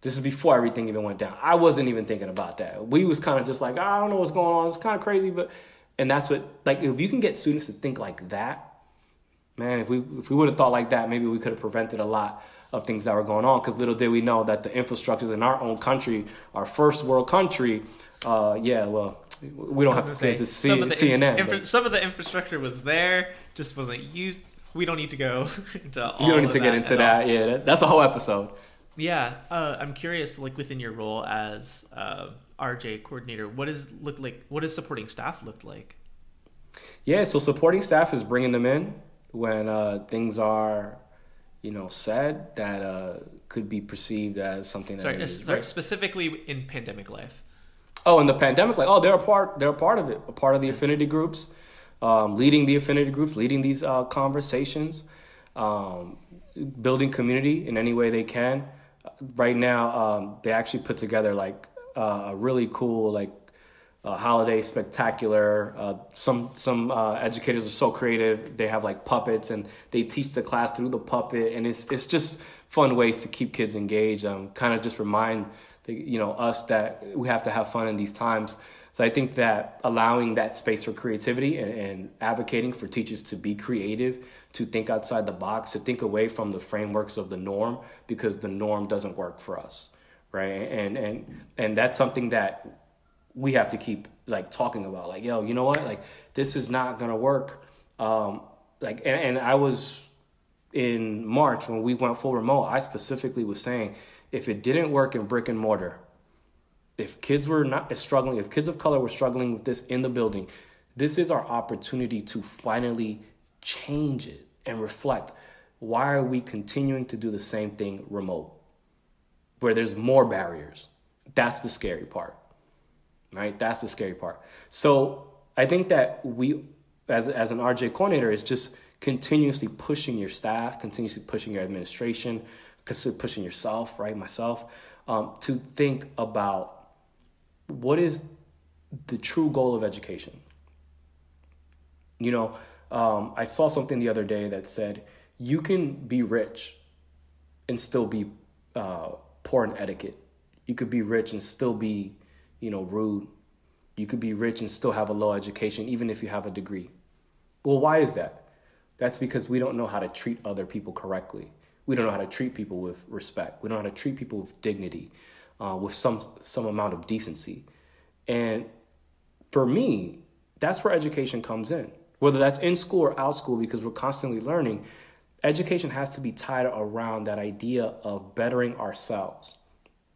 This is before everything even went down. I wasn't even thinking about that. We was kind of just like, oh, I don't know what's going on. It's kind of crazy. But, and that's what, like, if you can get students to think like that, man, if we if we would have thought like that, maybe we could have prevented a lot of things that were going on. Because little did we know that the infrastructures in our own country, our first world country, uh, yeah, well, we don't have to say, to C- some of the C N N. Infra- some of the infrastructure was there, just wasn't used. We don't need to go into all of that. You don't need to get into that. Yeah, that, that's a whole episode. Yeah, uh, I'm curious, like within your role as uh, R J coordinator, what is look like? What does supporting staff look like? Yeah, so supporting staff is bringing them in when uh, things are, you know, said that uh, could be perceived as something that. Sorry, is, sorry, specifically in pandemic life. Oh, in the pandemic life. Oh, they're a part. They're a part of it. A part of the affinity groups, um, leading the affinity groups, leading these uh, conversations. um, building community in any way they can. Right now, um, they actually put together like uh, a really cool like uh, holiday spectacular. Uh, some some uh, educators are so creative. They have like puppets and they teach the class through the puppet, and it's it's just fun ways to keep kids engaged. Um, kind of just remind the, you know us that we have to have fun in these times. So I think that allowing that space for creativity and, and advocating for teachers to be creative, to think outside the box, to think away from the frameworks of the norm, because the norm doesn't work for us, right? And and and that's something that we have to keep like talking about. Like, yo, you know what? Like, this is not gonna work. Um, like, and, and I was in March when we went full remote. I specifically was saying, if it didn't work in brick and mortar, if kids were not struggling, if kids of color were struggling with this in the building, this is our opportunity to finally change it and reflect. Why are we continuing to do the same thing remote, where there's more barriers? That's the scary part, right? That's the scary part. So I think that we, as, as an R J coordinator, is just continuously pushing your staff, continuously pushing your administration, continuously pushing yourself, right, myself, um, to think about, what is the true goal of education? You know, um, I saw something the other day that said, you can be rich and still be uh, poor in etiquette. You could be rich and still be, you know, rude. You could be rich and still have a low education, even if you have a degree. Well, why is that? That's because we don't know how to treat other people correctly. We don't know how to treat people with respect. We don't know how to treat people with dignity. Uh, with some some amount of decency. And for me, that's where education comes in. Whether that's in school or out school, because we're constantly learning, education has to be tied around that idea of bettering ourselves.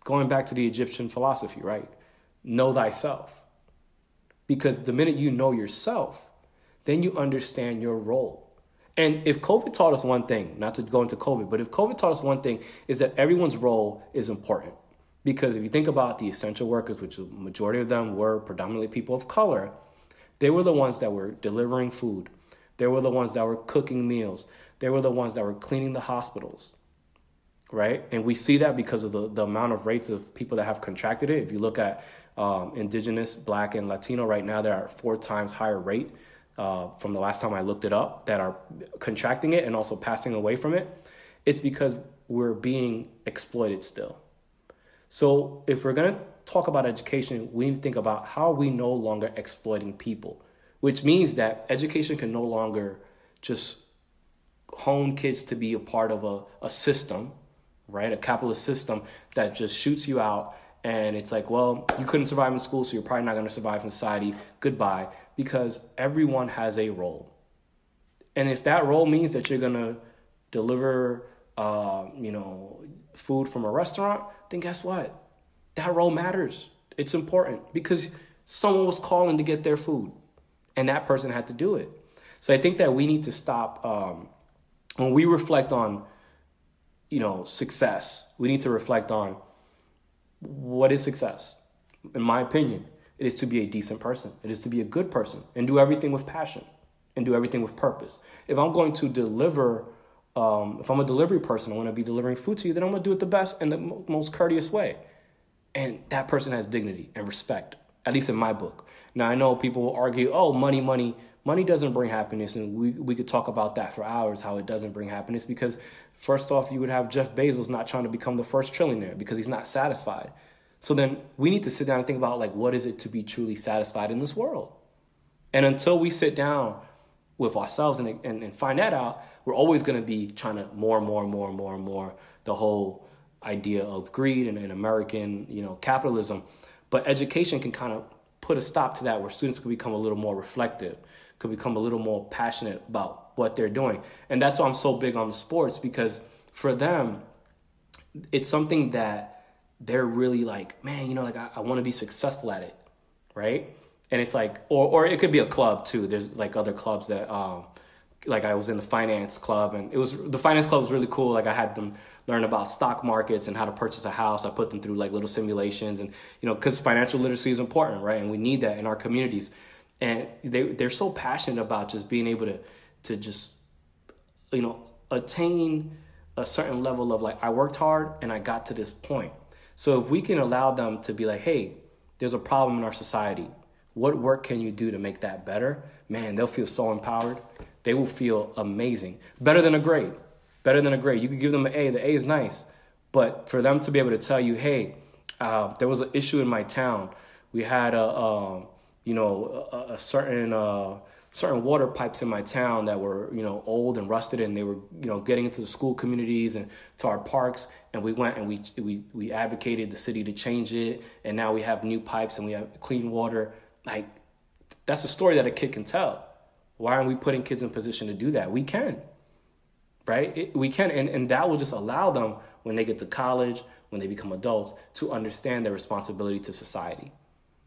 Going back to the Egyptian philosophy, right? Know thyself. Because the minute you know yourself, then you understand your role. And if COVID taught us one thing, not to go into COVID, but if COVID taught us one thing, is that everyone's role is important. Because if you think about the essential workers, which the majority of them were predominantly people of color, they were the ones that were delivering food. They were the ones that were cooking meals. They were the ones that were cleaning the hospitals, right? And we see that because of the, the amount of rates of people that have contracted it. If you look at um, indigenous, black, and Latino right now, they're at four times higher rate uh, from the last time I looked it up that are contracting it and also passing away from it. It's because we're being exploited still. So if we're going to talk about education, we need to think about how are we no longer exploiting people, which means that education can no longer just hone kids to be a part of a, a system, right? A capitalist system that just shoots you out. And it's like, well, you couldn't survive in school, so you're probably not going to survive in society. Goodbye. Because everyone has a role. And if that role means that you're going to deliver, uh, you know, food from a restaurant, then guess what? That role matters. It's important because someone was calling to get their food and that person had to do it. So I think that we need to stop. Um, when we reflect on, you know, success, we need to reflect on what is success. In my opinion, it is to be a decent person. It is to be a good person and do everything with passion and do everything with purpose. If I'm going to deliver Um, if I'm a delivery person, I want to be delivering food to you, then I'm going to do it the best and the m most courteous way. And that person has dignity and respect, at least in my book. Now, I know people will argue, oh, money, money, money doesn't bring happiness. And we, we could talk about that for hours, how it doesn't bring happiness, because first off, you would have Jeff Bezos not trying to become the first trillionaire because he's not satisfied. So then we need to sit down and think about, like, what is it to be truly satisfied in this world? And until we sit down with ourselves and, and, and find that out, we're always going to be trying to more, more, more, more, more, the whole idea of greed and, and American, you know, capitalism. But education can kind of put a stop to that, where students can become a little more reflective, could become a little more passionate about what they're doing. And that's why I'm so big on the sports, because for them, it's something that they're really like, man, you know, like I, I want to be successful at it, right? And it's like, or, or it could be a club too. There's like other clubs that, um, like I was in the finance club, and it was, the finance club was really cool. Like I had them learn about stock markets and how to purchase a house. I put them through like little simulations, and, you know, cause financial literacy is important, right? And we need that in our communities. And they, they're so passionate about just being able to, to just, you know, attain a certain level of like, I worked hard and I got to this point. So if we can allow them to be like, hey, there's a problem in our society. What work can you do to make that better? Man, they'll feel so empowered. They will feel amazing. Better than a grade. Better than a grade. You could give them an A. The A is nice. But for them to be able to tell you, hey, uh, there was an issue in my town. We had a, a you know, a, a certain uh, certain water pipes in my town that were, you know, old and rusted, and they were, you know, getting into the school communities and to our parks. And we went and we we we advocated the city to change it. And now we have new pipes and we have clean water. Like, that's a story that a kid can tell. Why aren't we putting kids in position to do that? We can, right? It, we can. And, and that will just allow them, when they get to college, when they become adults, to understand their responsibility to society.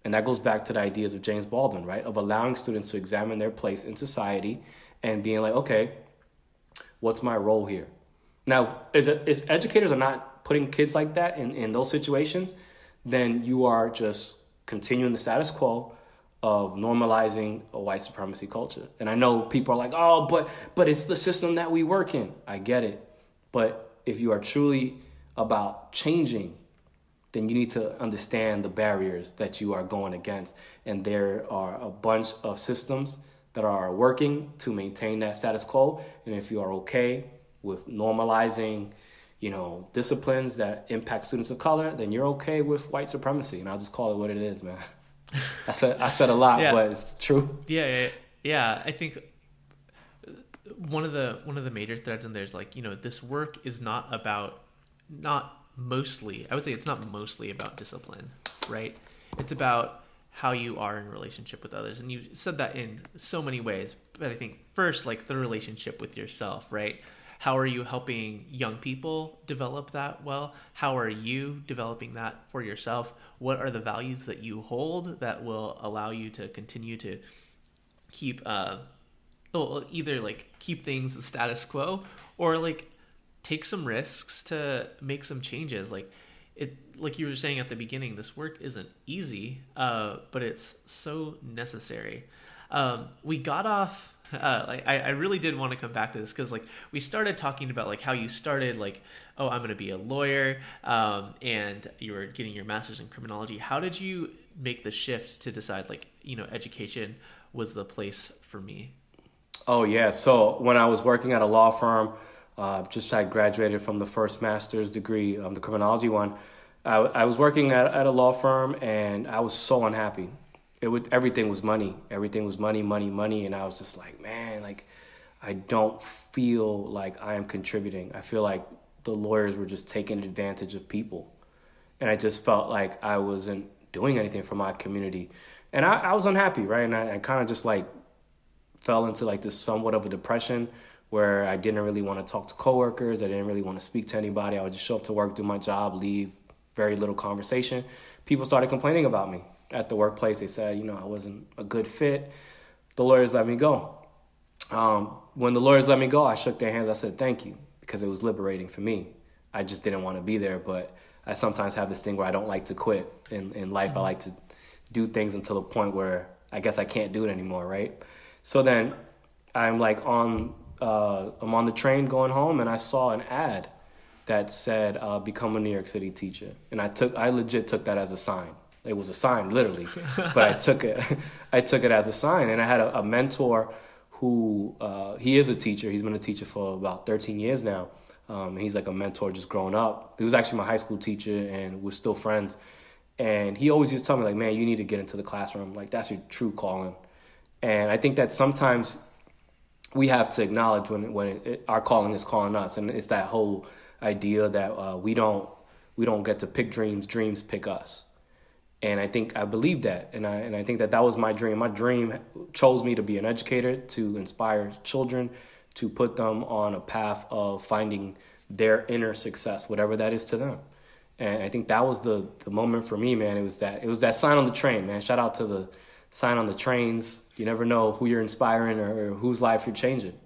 And that goes back to the ideas of James Baldwin, right? Of allowing students to examine their place in society and being like, okay, what's my role here? Now, if, if educators are not putting kids like that in, in those situations, then you are just continuing the status quo of normalizing a white supremacy culture. And I know people are like, oh, but but it's the system that we work in. I get it. But if you are truly about changing, then you need to understand the barriers that you are going against. And there are a bunch of systems that are working to maintain that status quo. And if you are okay with normalizing, you know, disciplines that impact students of color, then you're okay with white supremacy. And I'll just call it what it is, man. I said I said a lot, yeah. But it's true. Yeah, yeah, yeah. I think one of the one of the major threads in there is like, you know, this work is not about not mostly. I would say it's not mostly about discipline, right? It's about how you are in relationship with others, and you said that in so many ways. But I think first, like the relationship with yourself, right? How are you helping young people develop that well? How are you developing that for yourself? What are the values that you hold that will allow you to continue to keep uh, well, either like keep things the status quo or like take some risks to make some changes? Like it, like you were saying at the beginning, this work isn't easy, uh, but it's so necessary. Um, we got off... Uh, like, I, I really did want to come back to this because like we started talking about like how you started like, oh, I'm going to be a lawyer, um, and you were getting your master's in criminology. How did you make the shift to decide like, you know, education was the place for me? Oh, yeah. So when I was working at a law firm, uh, just I graduated from the first master's degree, um, the criminology one, I, I was working at, at a law firm and I was so unhappy. It would, everything was money. Everything was money, money, money. And I was just like, man, like, I don't feel like I am contributing. I feel like the lawyers were just taking advantage of people. And I just felt like I wasn't doing anything for my community. And I, I was unhappy, right? And I, I kind of just like fell into like this somewhat of a depression where I didn't really want to talk to coworkers. I didn't really want to speak to anybody. I would just show up to work, do my job, leave, very little conversation. People started complaining about me. At the workplace, they said, you know, I wasn't a good fit. The lawyers let me go. Um, when the lawyers let me go, I shook their hands. I said, thank you, because it was liberating for me. I just didn't want to be there. But I sometimes have this thing where I don't like to quit. In, in life, mm-hmm. I like to do things until the point where I guess I can't do it anymore, right? So then I'm like on, uh, I'm on the train going home, and I saw an ad that said, uh, become a New York City teacher. And I took, I legit took that as a sign. It was a sign, literally, but I took it. I took it as a sign, and I had a, a mentor who uh, he is a teacher. He's been a teacher for about thirteen years now. Um, and he's like a mentor just growing up. He was actually my high school teacher, and we're still friends. And he always used to tell me, like, man, you need to get into the classroom. Like, that's your true calling. And I think that sometimes we have to acknowledge when when it, it, our calling is calling us, and it's that whole idea that uh, we don't we don't get to pick dreams; dreams pick us. And I think I believed that. And I and I think that that was my dream. My dream chose me to be an educator, to inspire children, to put them on a path of finding their inner success, whatever that is to them. And I think that was the, the moment for me, man. It was that it was that sign on the train, man. Shout out to the sign on the trains. You never know who you're inspiring or, or whose life you're changing.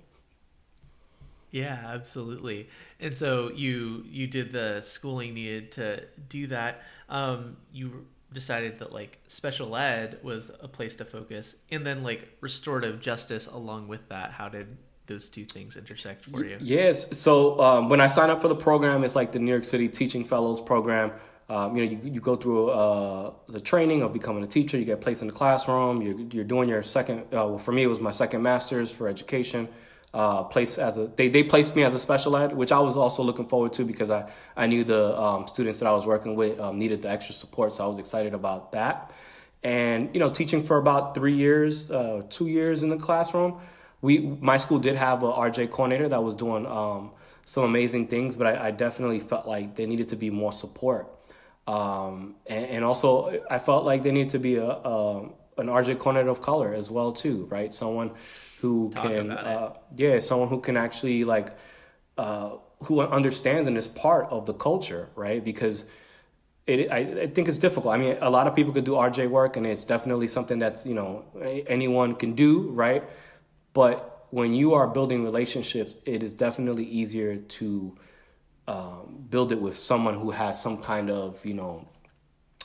Yeah, absolutely. And so you you did the schooling needed to do that. Um, you decided that like special ed was a place to focus, and then like restorative justice along with that. How did those two things intersect for you? Yes. So um, when I signed up for the program, it's like the New York City Teaching Fellows program. Um, you know, you, you go through uh, the training of becoming a teacher. You get placed in the classroom. You're, you're doing your second. Uh, well, for me, it was my second master's for education. Uh, placed as a they they placed me as a special ed, which I was also looking forward to because I I knew the um, students that I was working with um, needed the extra support, so I was excited about that. And you know, teaching for about three years, uh, two years in the classroom. We my school did have a R J coordinator that was doing um, some amazing things, but I, I definitely felt like there needed to be more support. Um, and, and also, I felt like there needed to be a, a an R J coordinator of color as well too, right? Someone who Talk can, uh, yeah, someone who can actually like, uh, who understands and is part of the culture, right? Because it, I, I think it's difficult. I mean, a lot of people could do R J work, and it's definitely something that's, you know, anyone can do, right? But when you are building relationships, it is definitely easier to um, build it with someone who has some kind of, you know,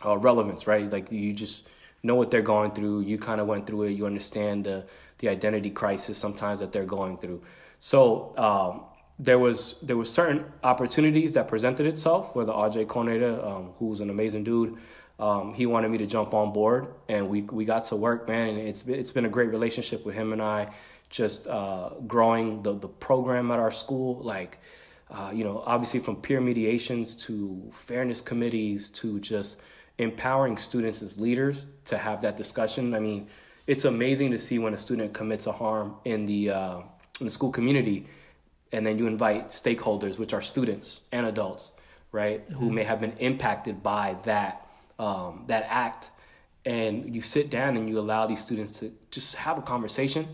uh, relevance, right? Like you just know what they're going through. You kind of went through it. You understand the the identity crisis sometimes that they're going through. So um, there was there was certain opportunities that presented itself where the R J coordinator, um, who's an amazing dude, um, he wanted me to jump on board, and we we got to work, man. And it's it's been a great relationship with him and I, just uh, growing the the program at our school, like uh, you know, obviously from peer mediations to fairness committees to just empowering students as leaders to have that discussion. I mean, it's amazing to see when a student commits a harm in the, uh, in the school community, and then you invite stakeholders, which are students and adults, right, mm-hmm. who may have been impacted by that, um, that act. And you sit down and you allow these students to just have a conversation,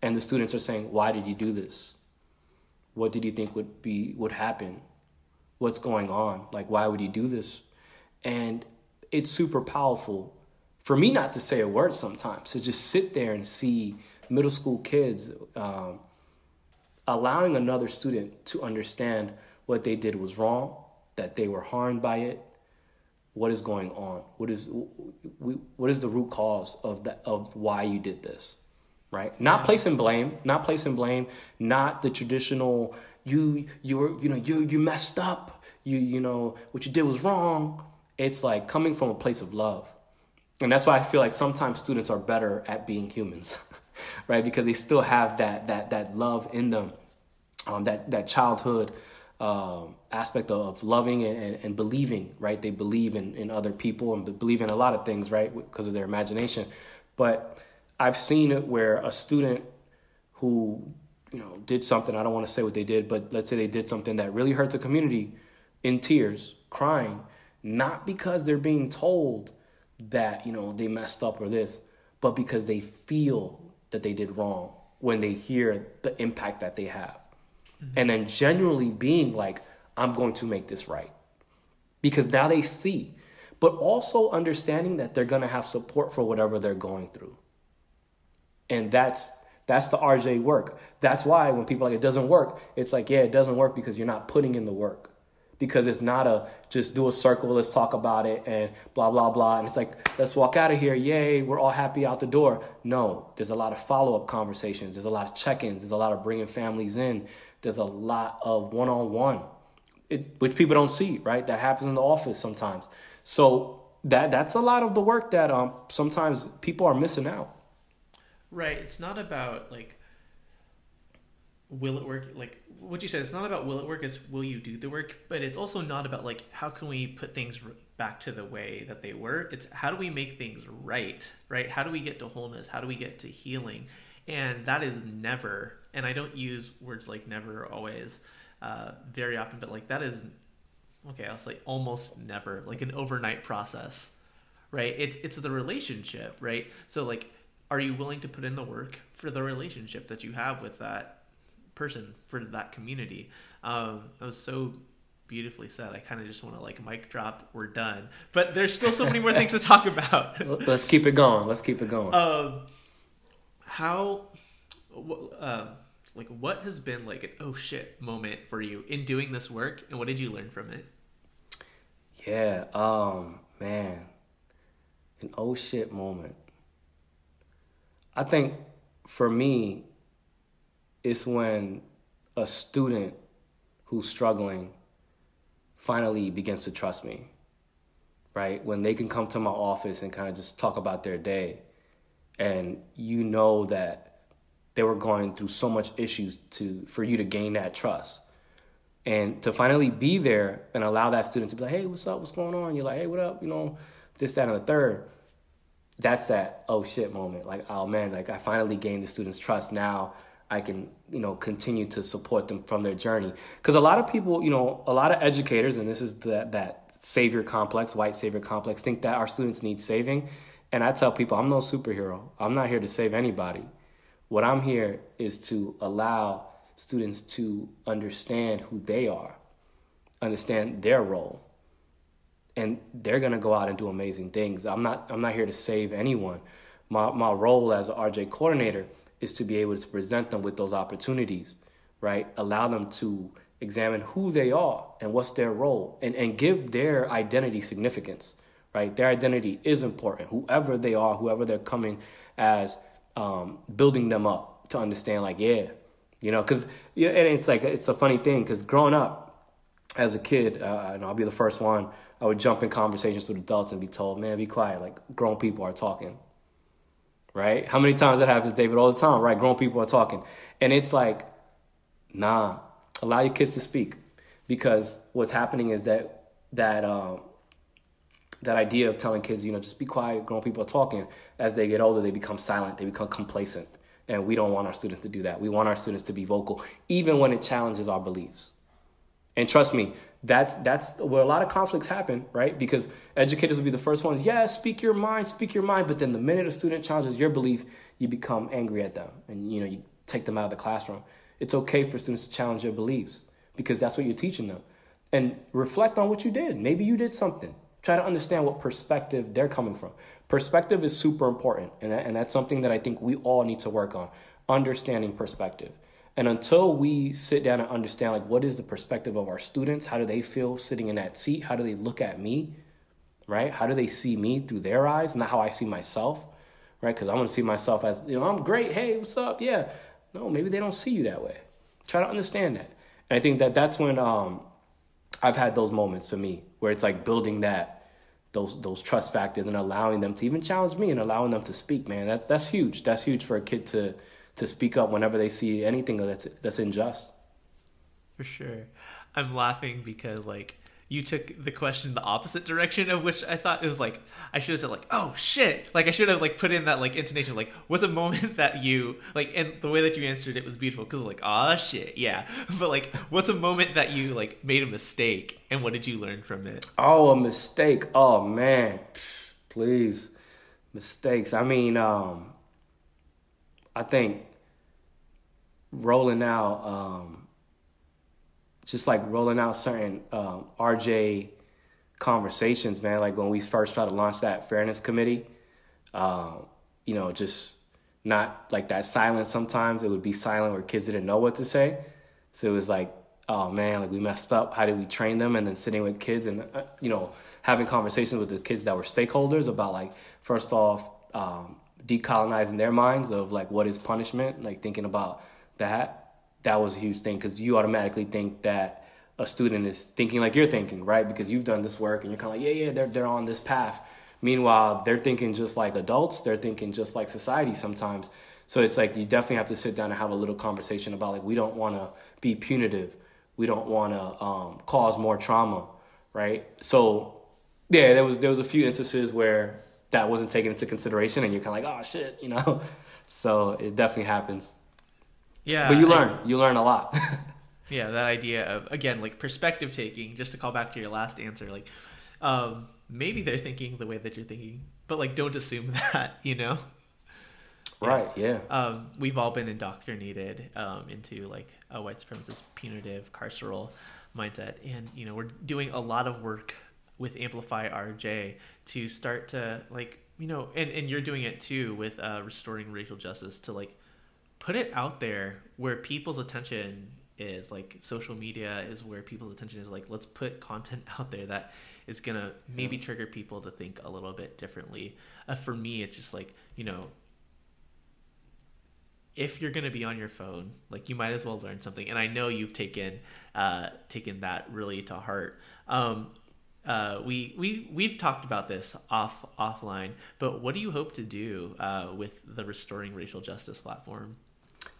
and the students are saying, why did you do this? What did you think would be, would happen? What's going on? Like, why would you do this? And it's super powerful for me not to say a word sometimes, to just sit there and see middle school kids um, allowing another student to understand what they did was wrong, that they were harmed by it. What is going on? What is what is the root cause of that, of why you did this, right? Not placing blame, not placing blame, not the traditional you you were you know you you messed up, you you know what you did was wrong. It's like coming from a place of love. And that's why I feel like sometimes students are better at being humans, right? Because they still have that that that love in them, um, that that childhood um, aspect of loving and, and believing, right? They believe in, in other people and believe in a lot of things, right? Because of their imagination. But I've seen it where a student who, you know, did something, I don't want to say what they did, but let's say they did something that really hurt the community, in tears, crying, not because they're being told that, you know, they messed up or this, but because they feel that they did wrong when they hear the impact that they have. Mm-hmm. And then genuinely being like, I'm going to make this right. Because now they see, but also understanding that they're going to have support for whatever they're going through. And that's that's the R J work. That's why when people are like, it doesn't work, it's like, yeah, it doesn't work because you're not putting in the work. Because it's not a just do a circle, let's talk about it and blah, blah, blah. And it's like, let's walk out of here. Yay, we're all happy out the door. No, there's a lot of follow-up conversations. There's a lot of check-ins. There's a lot of bringing families in. There's a lot of one-on-one, it, which people don't see, right? That happens in the office sometimes. So that that's a lot of the work that um sometimes people are missing out. Right. It's not about, like, will it work? Like what you said, it's not about will it work, it's will you do the work, but it's also not about like how can we put things back to the way that they were. It's how do we make things right, right? How do we get to wholeness? How do we get to healing? And that is never, and I don't use words like never, always, uh, very often, but like that is, okay, I'll say almost never, like an overnight process, right? It, it's the relationship, right? So like, are you willing to put in the work for the relationship that you have with that person, for that community? Um, that was so beautifully said. I kind of just want to like mic drop, we're done. But there's still so many more things to talk about. Let's keep it going. Let's keep it going. Um, how, uh, like what has been like an oh shit moment for you in doing this work, and what did you learn from it? Yeah, um, man, an oh shit moment. I think for me, it's when a student who's struggling finally begins to trust me, right? When they can come to my office and kind of just talk about their day, and you know that they were going through so much issues to for you to gain that trust. And to finally be there and allow that student to be like, hey, what's up? What's going on? You're like, hey, what up? You know, this, that, and the third. That's that oh shit moment. Like, oh man, like I finally gained the student's trust. Now I can, you know, continue to support them from their journey. Because a lot of people, you know, a lot of educators, and this is that, that savior complex, white savior complex, think that our students need saving. And I tell people, I'm no superhero. I'm not here to save anybody. What I'm here is to allow students to understand who they are, understand their role, and they're going to go out and do amazing things. I'm not, I'm not here to save anyone. My, my role as an R J coordinator is to be able to present them with those opportunities, right? Allow them to examine who they are and what's their role, and, and give their identity significance, right? Their identity is important. Whoever they are, whoever they're coming as, um, building them up to understand like, yeah, you know, because you know, and it's like, it's a funny thing because growing up as a kid, uh, and I'll be the first one, I would jump in conversations with adults and be told, man, be quiet. Like, grown people are talking, right? How many times that happens, David? All the time, right? Grown people are talking. And it's like, nah, allow your kids to speak, because what's happening is that that um, that idea of telling kids, you know, just be quiet, grown people are talking. As they get older, they become silent. They become complacent. And we don't want our students to do that. We want our students to be vocal, even when it challenges our beliefs. And trust me, that's, that's where a lot of conflicts happen, right? Because educators will be the first ones, yeah, speak your mind, speak your mind. But then the minute a student challenges your belief, you become angry at them. And, you know, you take them out of the classroom. It's okay for students to challenge their beliefs because that's what you're teaching them. And reflect on what you did. Maybe you did something. Try to understand what perspective they're coming from. Perspective is super important, and, that, and that's something that I think we all need to work on, understanding perspective. And until we sit down and understand, like, what is the perspective of our students? How do they feel sitting in that seat? How do they look at me, right? How do they see me through their eyes, not how I see myself, right? Because I want to see myself as, you know, I'm great. Hey, what's up? Yeah. No, maybe they don't see you that way. Try to understand that. And I think that that's when um, I've had those moments for me where it's like building that, those those trust factors and allowing them to even challenge me and allowing them to speak, man. That, that's huge. That's huge for a kid to to speak up whenever they see anything that's that's unjust. For sure. I'm laughing because, like, you took the question the opposite direction of which I thought is, like, I should have said, like, oh shit. Like, I should have, like, put in that, like, intonation, like, what's a moment that you, like, and the way that you answered it was beautiful because, like, ah shit, yeah. But, like, what's a moment that you, like, made a mistake and what did you learn from it? Oh, a mistake. Oh man, please. Mistakes. I mean, um, I think rolling out, um, just like rolling out certain um, R J conversations, man. Like when we first tried to launch that fairness committee, um, you know, just not like that silence. Sometimes it would be silent where kids didn't know what to say. So it was like, oh man, like we messed up. How did we train them? And then sitting with kids and, uh, you know, having conversations with the kids that were stakeholders about, like, first off, um, decolonizing their minds of, like, what is punishment? Like thinking about that. That was a huge thing because you automatically think that a student is thinking like you're thinking, right? Because you've done this work and you're kind of like, yeah, yeah, they're, they're on this path. Meanwhile, they're thinking just like adults. They're thinking just like society sometimes. So it's like you definitely have to sit down and have a little conversation about, like, we don't want to be punitive. We don't want to um, cause more trauma, right? So, yeah, there was there was a few instances where that wasn't taken into consideration and you're kind of like, oh, shit, you know? So it definitely happens. Yeah, but you learn, and, you learn a lot. Yeah, that idea of, again, like, perspective taking, just to call back to your last answer, like, um, maybe they're thinking the way that you're thinking, but, like, don't assume that, you know? Right, yeah. yeah. Um, we've all been indoctrinated um, into, like, a white supremacist, punitive, carceral mindset. And, you know, we're doing a lot of work with Amplify R J to start to, like, you know, and, and you're doing it too with uh, Restoring Racial Justice to, like, put it out there where people's attention is. Like, social media is where people's attention is. Like, let's put content out there that is going to maybe yeah. trigger people to think a little bit differently. Uh, for me, it's just like, you know, if you're going to be on your phone, like, you might as well learn something. And I know you've taken uh, taken that really to heart. Um, uh, we we we've talked about this off offline, but what do you hope to do uh, with the Restoring Racial Justice platform?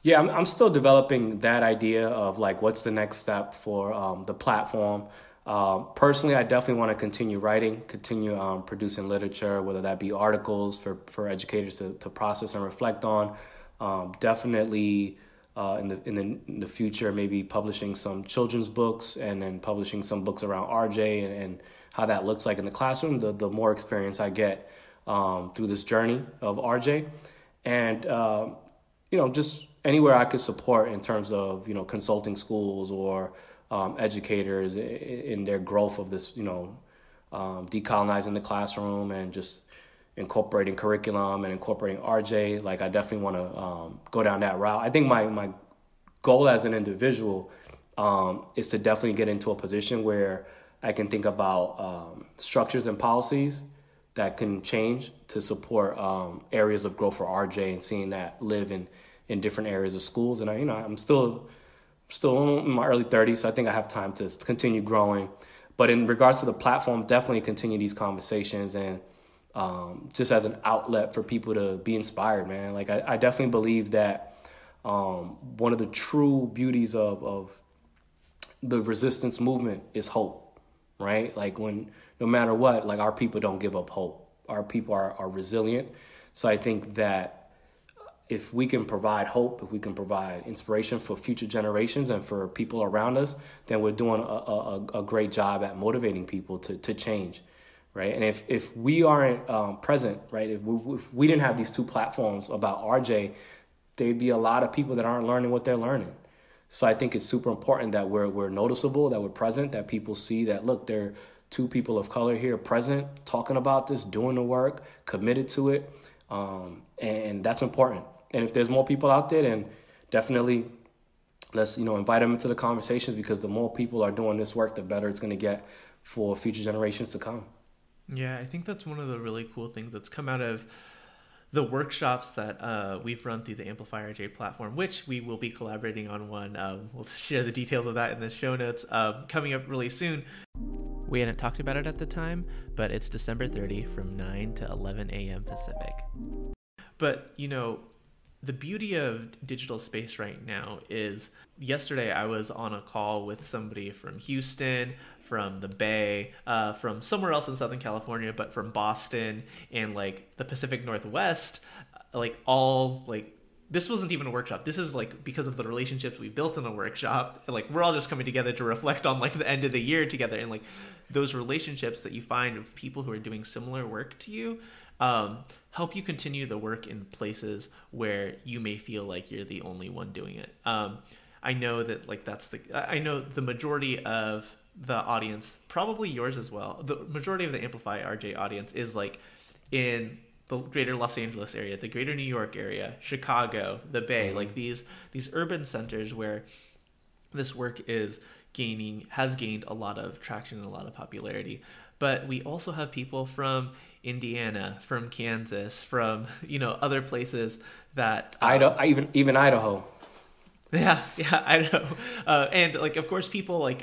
Yeah, I'm I'm still developing that idea of, like, what's the next step for um, the platform. Um, personally, I definitely want to continue writing, continue um, producing literature, whether that be articles for, for educators to, to process and reflect on. Um, definitely uh, in the, in the in the future, maybe publishing some children's books, and then publishing some books around R J and, and how that looks like in the classroom, the, the more experience I get um, through this journey of R J. And, uh, you know, just anywhere I could support in terms of, you know, consulting schools or Um, educators in, in their growth of this, you know, um, decolonizing the classroom and just incorporating curriculum and incorporating R J. Like, I definitely want to um, go down that route. I think my, my goal as an individual um, is to definitely get into a position where I can think about um, structures and policies that can change to support um, areas of growth for R J, and seeing that live in, in different areas of schools. And I, you know, I'm still... still in my early thirties, so I think I have time to continue growing. But in regards to the platform, definitely continue these conversations, and um, just as an outlet for people to be inspired, man. Like, I, I definitely believe that um, one of the true beauties of, of the resistance movement is hope, right? Like, when, no matter what, like, our people don't give up hope. Our people are, are resilient. So I think that if we can provide hope, if we can provide inspiration for future generations and for people around us, then we're doing a, a, a great job at motivating people to, to change, right? And if, if we aren't um, present, right, if we, if we didn't have these two platforms about R J, there'd be a lot of people that aren't learning what they're learning. So I think it's super important that we're, we're noticeable, that we're present, that people see that, look, there are two people of color here present, talking about this, doing the work, committed to it, um, and that's important. And if there's more people out there, then definitely let's, you know, invite them into the conversations, because the more people are doing this work, the better it's going to get for future generations to come. Yeah, I think that's one of the really cool things that's come out of the workshops that uh, we've run through the Amplify R J platform, which we will be collaborating on one. Um, we'll share the details of that in the show notes uh, coming up really soon. We hadn't talked about it at the time, but it's December thirtieth from nine to eleven a m Pacific. But, you know, the beauty of digital space right now is, yesterday I was on a call with somebody from Houston, from the Bay, uh, from somewhere else in Southern California, but from Boston and, like, the Pacific Northwest, like, all, like, this wasn't even a workshop. This is, like, because of the relationships we built in a workshop, and, like, we're all just coming together to reflect on, like, the end of the year together, and, like, those relationships that you find of people who are doing similar work to you, Um, help you continue the work in places where you may feel like you're the only one doing it. Um, I know that, like, that's the, I know the majority of the audience, probably yours as well, the majority of the Amplify R J audience is, like, in the greater Los Angeles area, the greater New York area, Chicago, the Bay, mm-hmm. like these, these urban centers where this work is gaining, has gained a lot of traction and a lot of popularity. But we also have people from Indiana, from Kansas, from, you know, other places that um, Idaho, even even Idaho. Yeah, yeah, Idaho, uh, and, like, of course, people, like,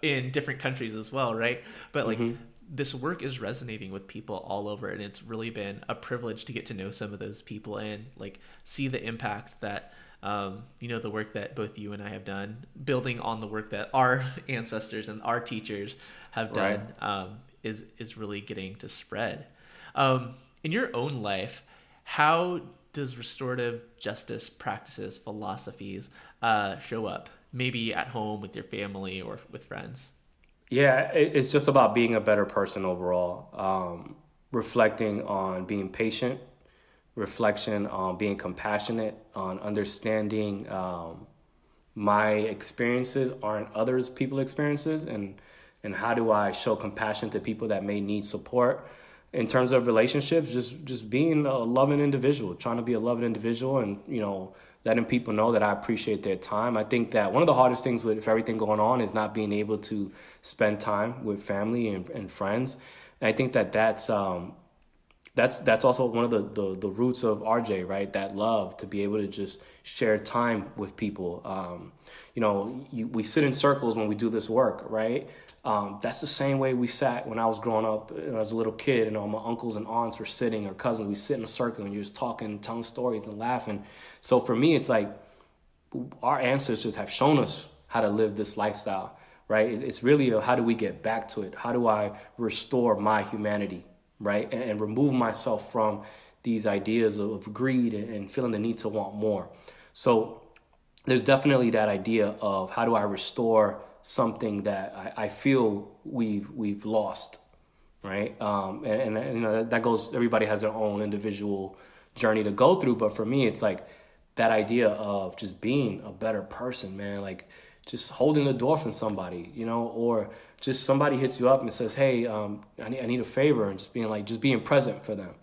in different countries as well, right? But, like, mm-hmm. this work is resonating with people all over, and it's really been a privilege to get to know some of those people and, like, see the impact that um, you know, the work that both you and I have done, building on the work that our ancestors and our teachers have done. Right. Um, is is really getting to spread. Um, in your own life, how does restorative justice practices, philosophies uh, show up? Maybe at home with your family or with friends? Yeah, it's just about being a better person overall. Um, reflecting on being patient, reflection on being compassionate, on understanding um, my experiences aren't others' people's experiences, and And how do I show compassion to people that may need support? In terms of relationships, just just being a loving individual, trying to be a loving individual, and, you know, letting people know that I appreciate their time. I think that one of the hardest things with everything going on is not being able to spend time with family and, and friends. And I think that that's um, that's that's also one of the, the, the roots of R J, right? That love to be able to just share time with people. Um, you know, you, we sit in circles when we do this work, right? Um, that's the same way we sat when I was growing up, you know, as a little kid, and all my uncles and aunts were sitting, or cousins, we sit in a circle and you're just talking, telling stories and laughing. So for me, it's like our ancestors have shown us how to live this lifestyle, right? It's really a, how do we get back to it? How do I restore my humanity, right? And, and remove myself from these ideas of greed and feeling the need to want more. So there's definitely that idea of how do I restore something that I, I feel we've we've lost, right? Um, and, and you know that goes. Everybody has their own individual journey to go through, but for me, it's like that idea of just being a better person, man. Like just holding the door from somebody, you know, or just somebody hits you up and says, "Hey, um, I need I need a favor," and just being like just being present for them,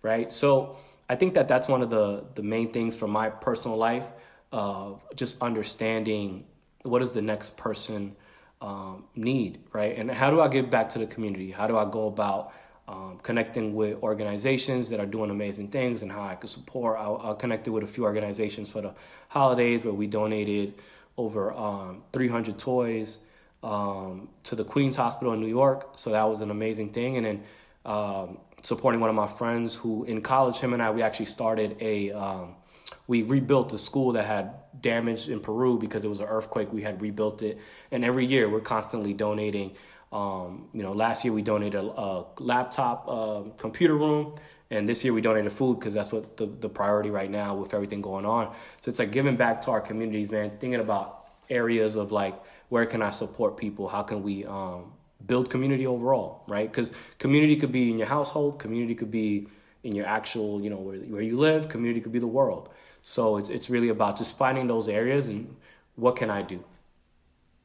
right? So I think that that's one of the the main things for my personal life, of uh, just understanding, what does the next person um, need, right? And how do I give back to the community? How do I go about um, connecting with organizations that are doing amazing things, and how I could support? I, I connected with a few organizations for the holidays where we donated over um, three hundred toys um, to the Queens Hospital in New York. So that was an amazing thing. And then um, supporting one of my friends who in college, him and I, we actually started a, um, we rebuilt a school that had damaged in Peru because it was an earthquake. We had rebuilt it, and every year we're constantly donating. Um, you know, last year we donated a, a laptop, uh, computer room, and this year we donated food because that's what the, the priority right now with everything going on. So it's like giving back to our communities, man. Thinking about areas of like, where can I support people? How can we um, build community overall, right? Because community could be in your household, community could be in your actual, you know, where where you live, community could be the world. So it's it's really about just finding those areas and what can I do?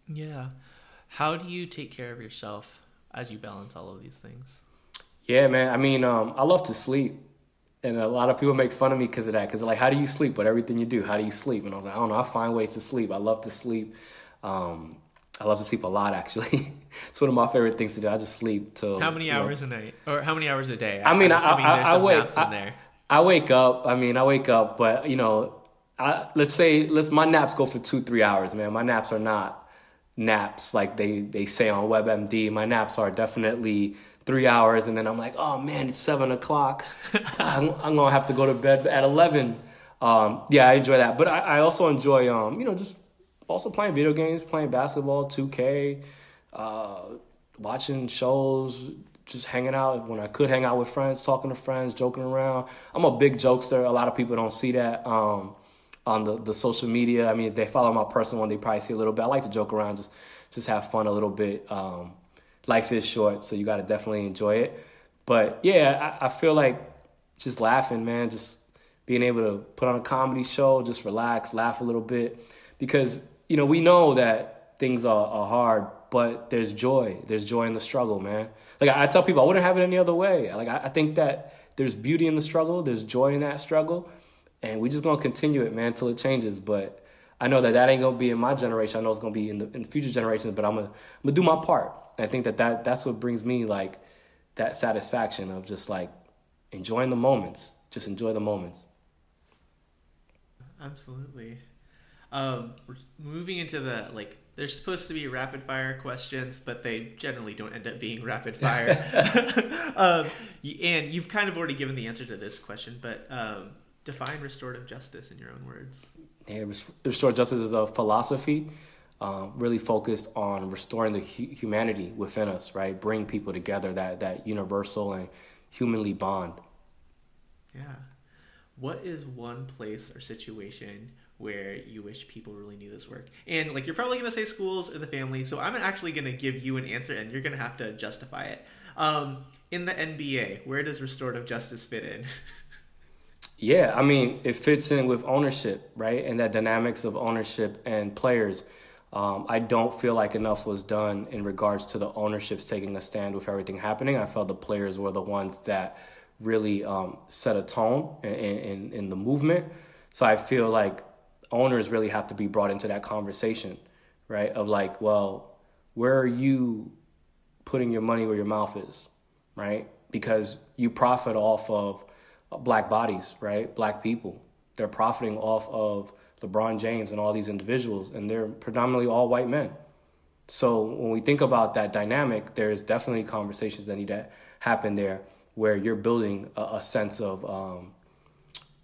Yeah. How do you take care of yourself as you balance all of these things? Yeah, man. I mean, um, I love to sleep. And a lot of people make fun of me because of that. Because they're like, how do you sleep with everything you do? How do you sleep? And I was like, I don't know. I find ways to sleep. I love to sleep. Um, I love to sleep a lot, actually. It's one of my favorite things to do. I just sleep till... How many hours you know, a night? Or how many hours a day? I, I mean, I, I, I, I wake up. in there. I wake up. I mean, I wake up, but you know, I, let's say let's my naps go for two, three hours, man. My naps are not naps like they they say on WebMD. My naps are definitely three hours, and then I'm like, oh man, it's seven o'clock. I'm, I'm gonna have to go to bed at eleven. Um, yeah, I enjoy that, but I, I also enjoy, um, you know, just also playing video games, playing basketball, two K, uh, watching shows. Just hanging out when I could, hang out with friends, talking to friends, joking around. I'm a big jokester. A lot of people don't see that um, on the, the social media. I mean, if they follow my personal one, they probably see a little bit. I like to joke around, just just have fun a little bit. Um, life is short, so you got to definitely enjoy it. But yeah, I, I feel like just laughing, man, just being able to put on a comedy show, just relax, laugh a little bit. Because, you know, we know that things are, are hard, but there's joy. There's joy in the struggle, man. Like I tell people, I wouldn't have it any other way. Like I think that there's beauty in the struggle. There's joy in that struggle. And we're just going to continue it, man, until it changes. But I know that that ain't going to be in my generation. I know it's going to be in the in future generations, but I'm going to do my part. And I think that, that that's what brings me like that satisfaction of just like enjoying the moments. Just enjoy the moments. Absolutely. Um, moving into the like, there's supposed to be rapid fire questions, but they generally don't end up being rapid fire. um, and you've kind of already given the answer to this question, but um, define restorative justice in your own words. Yeah, restorative justice is a philosophy um, really focused on restoring the hu- humanity within us, right? Bring people together, that, that universal and humanly bond. Yeah. What is one place or situation where you wish people really knew this work? And like, you're probably gonna say schools or the family, so I'm actually gonna give you an answer and you're gonna have to justify it. Um, in the N B A, where does restorative justice fit in? Yeah, I mean, it fits in with ownership, right? And that dynamics of ownership and players. Um, I don't feel like enough was done in regards to the ownerships taking a stand with everything happening. I felt the players were the ones that really um, set a tone in, in, in the movement. So I feel like owners really have to be brought into that conversation, right? Of like, well, where are you putting your money where your mouth is, right? because you profit off of black bodies, right? Black people. They're profiting off of LeBron James and all these individuals, and they're predominantly all white men. So when we think about that dynamic, there's definitely conversations that need to happen there where you're building a, a sense of, um,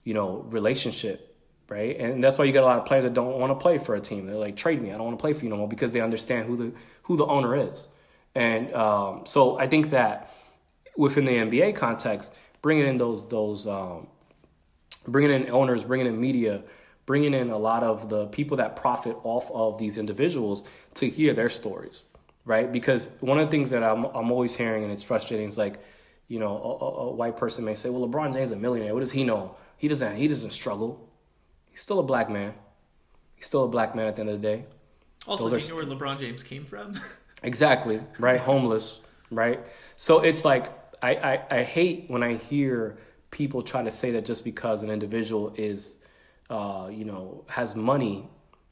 you know, relationship, right? And that's why you got a lot of players that don't want to play for a team. They're like, trade me. I don't want to play for you no more, because they understand who the who the owner is. And um, so I think that within the N B A context, bringing in those those um, bringing in owners, bringing in media, bringing in a lot of the people that profit off of these individuals to hear their stories, right? Because one of the things that I'm, I'm always hearing, and it's frustrating, is like, you know, a, a white person may say, well, LeBron James is a millionaire. What does he know? He doesn't, he doesn't struggle. He's still a black man. He's still a black man at the end of the day. Also, do you know where LeBron James came from? Exactly, right? Homeless, right? So it's like, I, I, I hate when I hear people try to say that just because an individual is... Uh, you know, has money,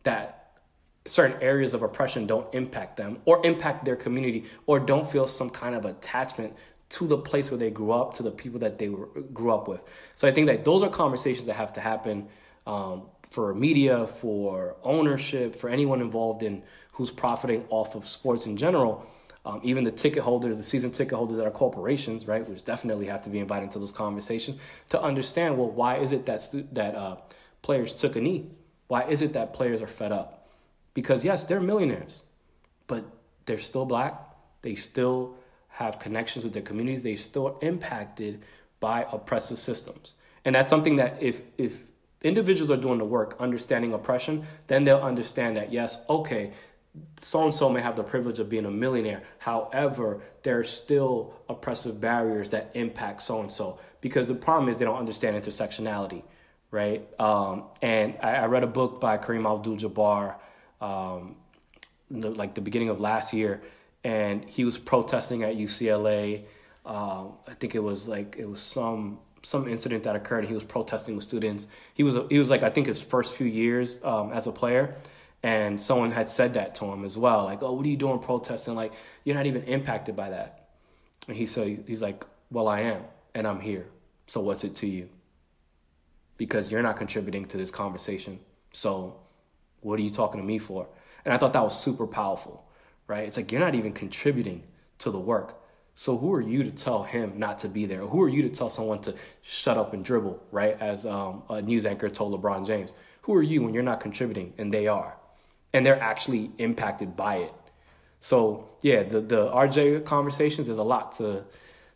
that certain areas of oppression don't impact them or impact their community, or don't feel some kind of attachment to the place where they grew up, to the people that they were, grew up with. So I think that those are conversations that have to happen um, for media, for ownership, for anyone involved in who's profiting off of sports in general. Um, even the ticket holders, the season ticket holders that are corporations, right, which definitely have to be invited into those conversations to understand, well, why is it that that uh, players took a knee? Why is it that players are fed up? Because yes, they're millionaires, but they're still black. They still have connections with their communities. They still are impacted by oppressive systems. And that's something that if, if individuals are doing the work, understanding oppression, then they'll understand that, yes, okay, so-and-so may have the privilege of being a millionaire. However, there are still oppressive barriers that impact so-and-so, because the problem is they don't understand intersectionality. Right. Um, and I, I read a book by Kareem Abdul-Jabbar, um, the, like the beginning of last year. And he was protesting at U C L A. Uh, I think it was like it was some some incident that occurred. He was protesting with students. He was he was like, I think his first few years um, as a player. And someone had said that to him as well. Like, oh, what are you doing protesting? Like, you're not even impacted by that. And he said, he's like, well, I am. And I'm here. So what's it to you? Because you're not contributing to this conversation. So what are you talking to me for? And I thought that was super powerful, right? It's like, you're not even contributing to the work. So who are you to tell him not to be there? Or who are you to tell someone to shut up and dribble, right? As um, a news anchor told LeBron James. Who are you when you're not contributing? And they are. And they're actually impacted by it. So yeah, the, the R J conversations, there's a lot to...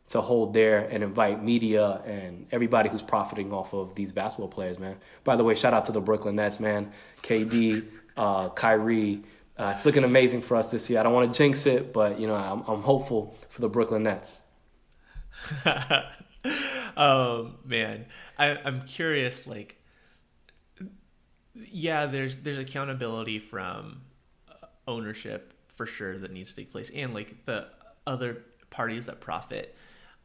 to hold there, and invite media and everybody who's profiting off of these basketball players, man. By the way, shout out to the Brooklyn Nets, man. K D, uh, Kyrie. Uh, it's looking amazing for us this year. I don't want to jinx it, but, you know, I'm, I'm hopeful for the Brooklyn Nets. um, man, I, I'm curious, like, yeah, there's there's accountability from ownership for sure that needs to take place, and, like, the other parties that profit.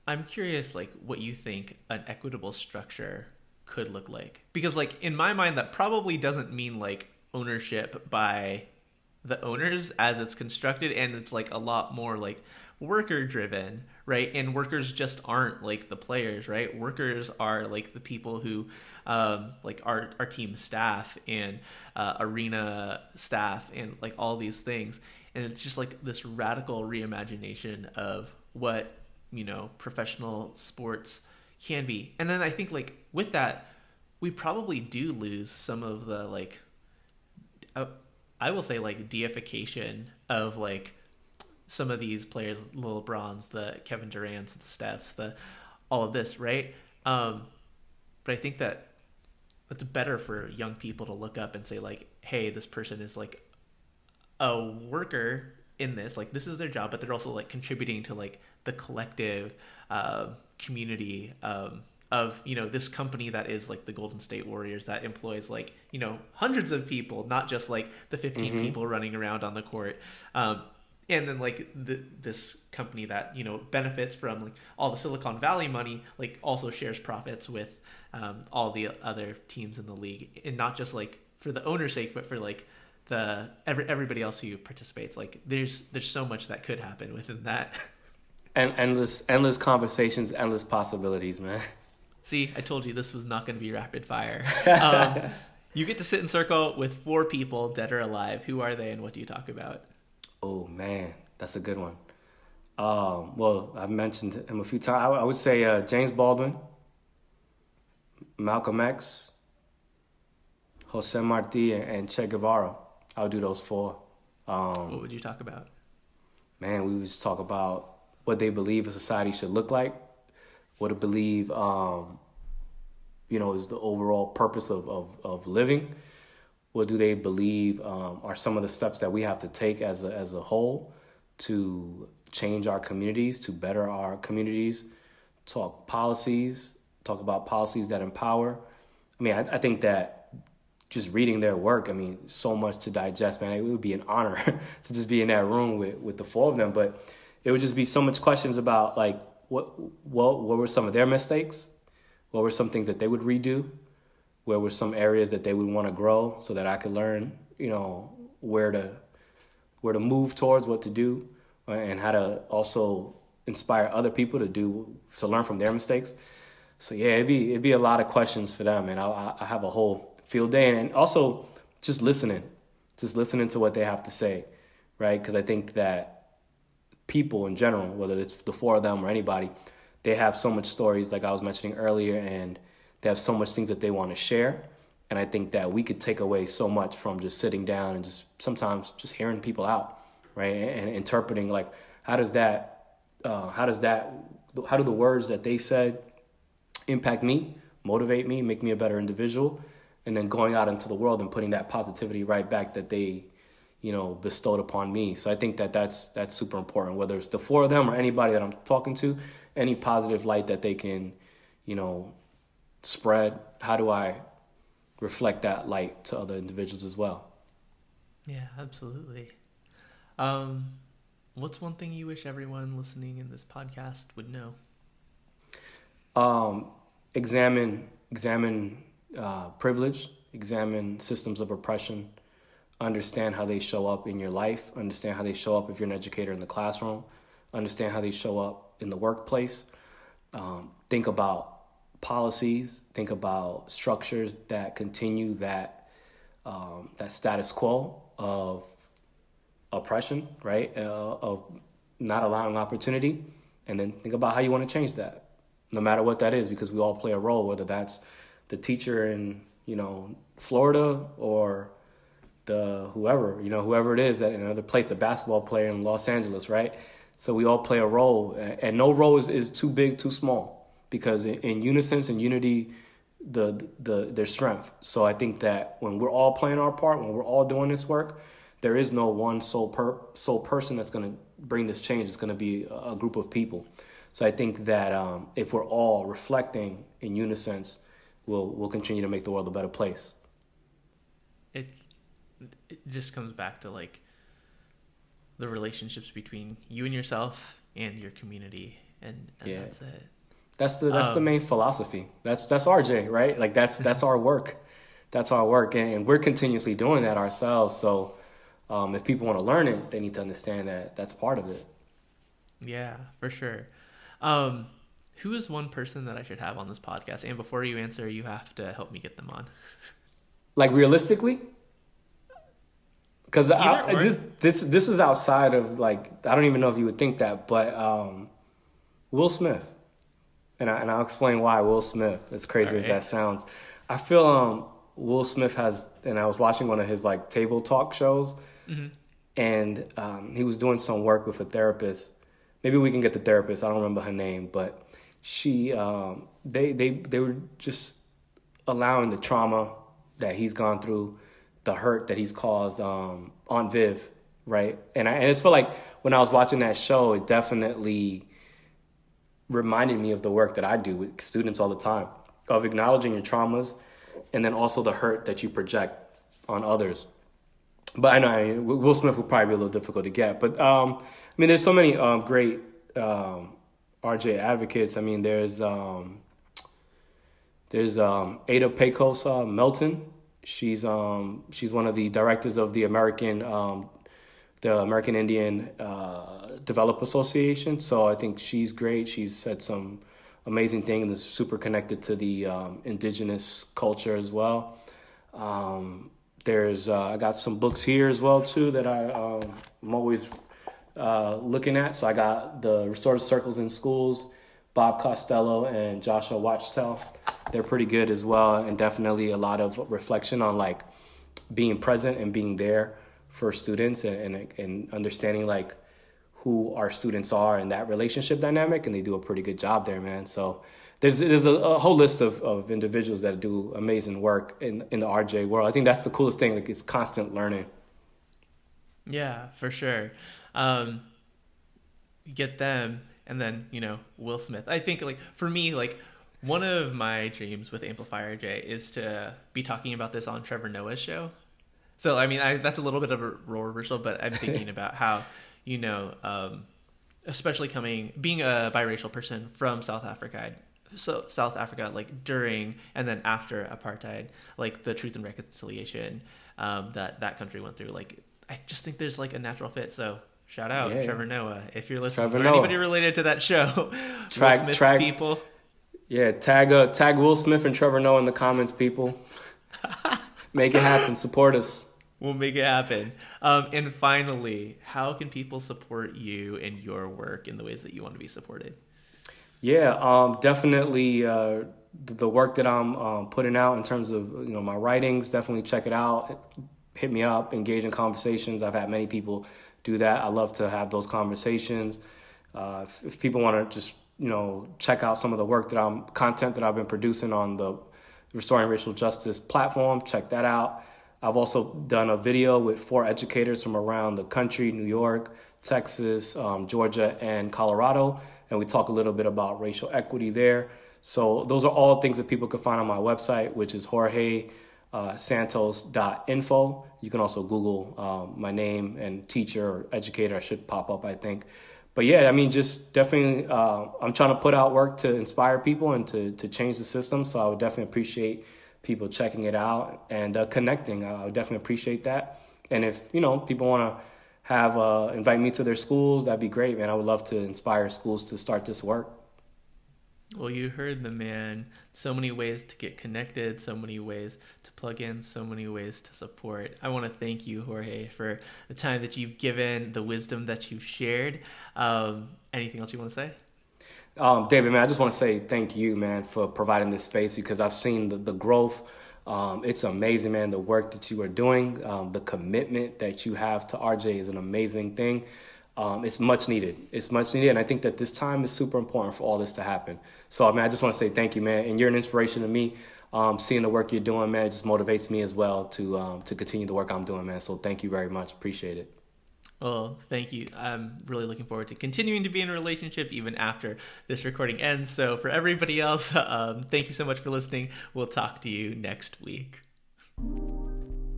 I'm curious, like, what you think an equitable structure could look like. Because, like, in my mind, that probably doesn't mean, like, ownership by the owners as it's constructed. And it's, like, a lot more, like, worker-driven, right? And workers just aren't, like, the players, right? Workers are, like, the people who, um, like, our, our team staff and uh, arena staff and, like, all these things. And it's just, like, this radical reimagination of what, you know, professional sports can be. And then I think, like, with that, we probably do lose some of the, like, I, I will say, like, deification of, like, some of these players, LeBron's, the Kevin Durant's, the Steph's, the all of this, right? Um, but I think that it's better for young people to look up and say, like, hey, this person is, like, a worker in this, like, this is their job, but they're also, like, contributing to, like, the collective uh, community um, of, you know, this company that is, like, the Golden State Warriors that employs, like, you know, hundreds of people, not just, like, the fifteen mm-hmm. people running around on the court. Um, and then, like, the, this company that, you know, benefits from, like, all the Silicon Valley money, like, also shares profits with um, all the other teams in the league, and not just, like, for the owner's sake, but for, like, the every, everybody else who participates. Like, there's there's so much that could happen within that. and endless, endless conversations, endless possibilities, man. See, I told you this was not going to be rapid fire. Um, you get to sit in circle with four people, dead or alive. Who are they, and what do you talk about? Oh man, that's a good one. Um, well, I've mentioned him a few times. I, I would say uh, James Baldwin, Malcolm X, Jose Martí, and, and Che Guevara. I would do those four. Um, what would you talk about? Man, we would just talk about what they believe a society should look like, what to believe, um, you know, is the overall purpose of, of, of living. What do they believe um, are some of the steps that we have to take as a, as a whole to change our communities, to better our communities, talk policies, talk about policies that empower. I mean, I, I think that just reading their work, I mean, so much to digest, man. It would be an honor to just be in that room with, with the four of them. But it would just be so much questions about, like, what, what, what were some of their mistakes? What were some things that they would redo? Where were some areas that they would want to grow so that I could learn, you know, where to, where to move towards, what to do, and how to also inspire other people to do, to learn from their mistakes. So yeah, it'd be, it'd be a lot of questions for them, and I, I have a whole field day, and also just listening, just listening to what they have to say, right? Because I think that people in general, whether it's the four of them or anybody, they have so much stories, like I was mentioning earlier, and they have so much things that they want to share. And I think that we could take away so much from just sitting down and just sometimes just hearing people out, right? And interpreting, like, how does that, uh, how does that, how do the words that they said impact me, motivate me, make me a better individual? And then going out into the world and putting that positivity right back that they, you know, bestowed upon me. So I think that that's, that's super important, whether it's the four of them or anybody that I'm talking to, any positive light that they can, you know, spread. How do I reflect that light to other individuals as well? Yeah, absolutely. Um, what's one thing you wish everyone listening in this podcast would know? Um, examine, examine uh, privilege, examine systems of oppression, understand how they show up in your life, understand how they show up if you're an educator in the classroom, understand how they show up in the workplace. Um, think about policies, think about structures that continue that, um, that status quo of oppression, right? Uh, of not allowing opportunity. And then think about how you want to change that, no matter what that is, because we all play a role, whether that's the teacher in, you know, Florida, or the whoever, you know, whoever it is at another place, the basketball player in Los Angeles, right? So we all play a role, and no role is, is too big, too small, because in, in unison and unity, the, the, there's strength. So I think that when we're all playing our part, when we're all doing this work, there is no one sole, per, sole person that's going to bring this change. It's going to be a group of people. So I think that um, if we're all reflecting in unison, we'll, we'll continue to make the world a better place. It, it just comes back to, like, the relationships between you and yourself and your community, and, and yeah. That's it. That's the that's um, the main philosophy. That's that's R J, right? Like that's that's our work. That's our work, and, and we're continuously doing that ourselves. So um, if people want to learn it, they need to understand that that's part of it. Yeah, for sure. Um, who is one person that I should have on this podcast? And before you answer, you have to help me get them on. Like realistically? Because this this this is outside of, like, I don't even know if you would think that, but um, Will Smith, and I, and I'll explain why Will Smith. As crazy as that sounds, I feel um, Will Smith has, and I was watching one of his, like, table talk shows, mm-hmm. and um, he was doing some work with a therapist. Maybe we can get the therapist. I don't remember her name, but she, um, they, they, they were just allowing the trauma that he's gone through, the hurt that he's caused, um, Aunt Viv, right? And I, and it's for like when I was watching that show, it definitely reminded me of the work that I do with students all the time, of acknowledging your traumas, and then also the hurt that you project on others. But I know I mean, Will Smith would probably be a little difficult to get. But, um, I mean, there's so many um, great um, R J advocates. I mean, there's um, there's um, Ada Pecos uh, Melton. She's um, she's one of the directors of the American um, the American Indian uh, Develop Association. So I think she's great. She's said some amazing things that's super connected to the um, indigenous culture as well. Um, there's uh, I got some books here as well too that I um, I'm always uh, looking at. So I got the Restorative Circles in Schools, Bob Costello and Joshua Watchtel. They're pretty good as well, and definitely a lot of reflection on like being present and being there for students, and, and, and understanding like who our students are and that relationship dynamic, and they do a pretty good job there, man. So there's there's a, a whole list of, of individuals that do amazing work in, in the R J world. I think that's the coolest thing, like it's constant learning. Yeah, for sure. Um, get them, and then, you know, Will Smith. I think like for me, like one of my dreams with Amplify R J is to be talking about this on Trevor Noah's show. So, I mean, I, that's a little bit of a role reversal, but I'm thinking about how, you know, um, especially coming, being a biracial person from South Africa, so South Africa, like during and then after apartheid, like the truth and reconciliation um, that that country went through. Like, I just think there's like a natural fit. So shout out yeah. Trevor Noah, if you're listening, Trevor or Noah. Anybody related to that show, track, Will Smith's track. people. Yeah, tag uh, tag Will Smith and Trevor Noah in the comments, people. Make it happen. Support us. We'll make it happen. Um, and finally, how can people support you and your work in the ways that you want to be supported? Yeah, um, definitely uh, the work that I'm um, putting out in terms of you know my writings, definitely check it out. Hit me up. Engage in conversations. I've had many people do that. I love to have those conversations. Uh, if, if people want to just you know, check out some of the work that I'm, content that I've been producing on the Restoring Racial Justice platform, check that out. I've also done a video with four educators from around the country, New York, Texas, um, Georgia, and Colorado. And we talk a little bit about racial equity there. So those are all things that people can find on my website, which is Jorge uh, Santos dot info. You can also Google um, my name and teacher or educator. I should pop up, I think. But yeah, I mean, just definitely, uh, I'm trying to put out work to inspire people and to, to change the system. So I would definitely appreciate people checking it out and uh, connecting. I would definitely appreciate that. And if, you know, people want to have, uh, invite me to their schools, that'd be great, man. I would love to inspire schools to start this work. Well, you heard the man. So many ways to get connected, so many ways to plug in, so many ways to support. I want to thank you, Jorge, for the time that you've given, the wisdom that you've shared. Um, anything else you want to say? Um, David, man, I just want to say thank you, man, for providing this space, because I've seen the, the growth. Um, it's amazing, man, the work that you are doing. Um, the commitment that you have to R J is an amazing thing. Um, it's much needed. It's much needed. And I think that this time is super important for all this to happen. So, I mean, I just want to say thank you, man. And you're an inspiration to me. Um, seeing the work you're doing, man, it just motivates me as well to um, to continue the work I'm doing, man. So thank you very much. Appreciate it. Well, thank you. I'm really looking forward to continuing to be in a relationship even after this recording ends. So for everybody else, um, thank you so much for listening. We'll talk to you next week.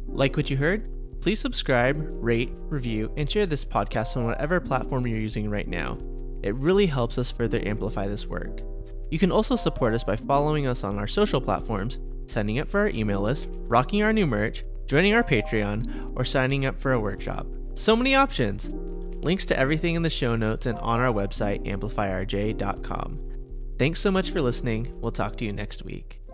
Like what you heard? Please subscribe, rate, review, and share this podcast on whatever platform you're using right now. It really helps us further amplify this work. You can also support us by following us on our social platforms, signing up for our email list, rocking our new merch, joining our Patreon, or signing up for a workshop. So many options! Links to everything in the show notes and on our website, amplify r j dot com. Thanks so much for listening. We'll talk to you next week.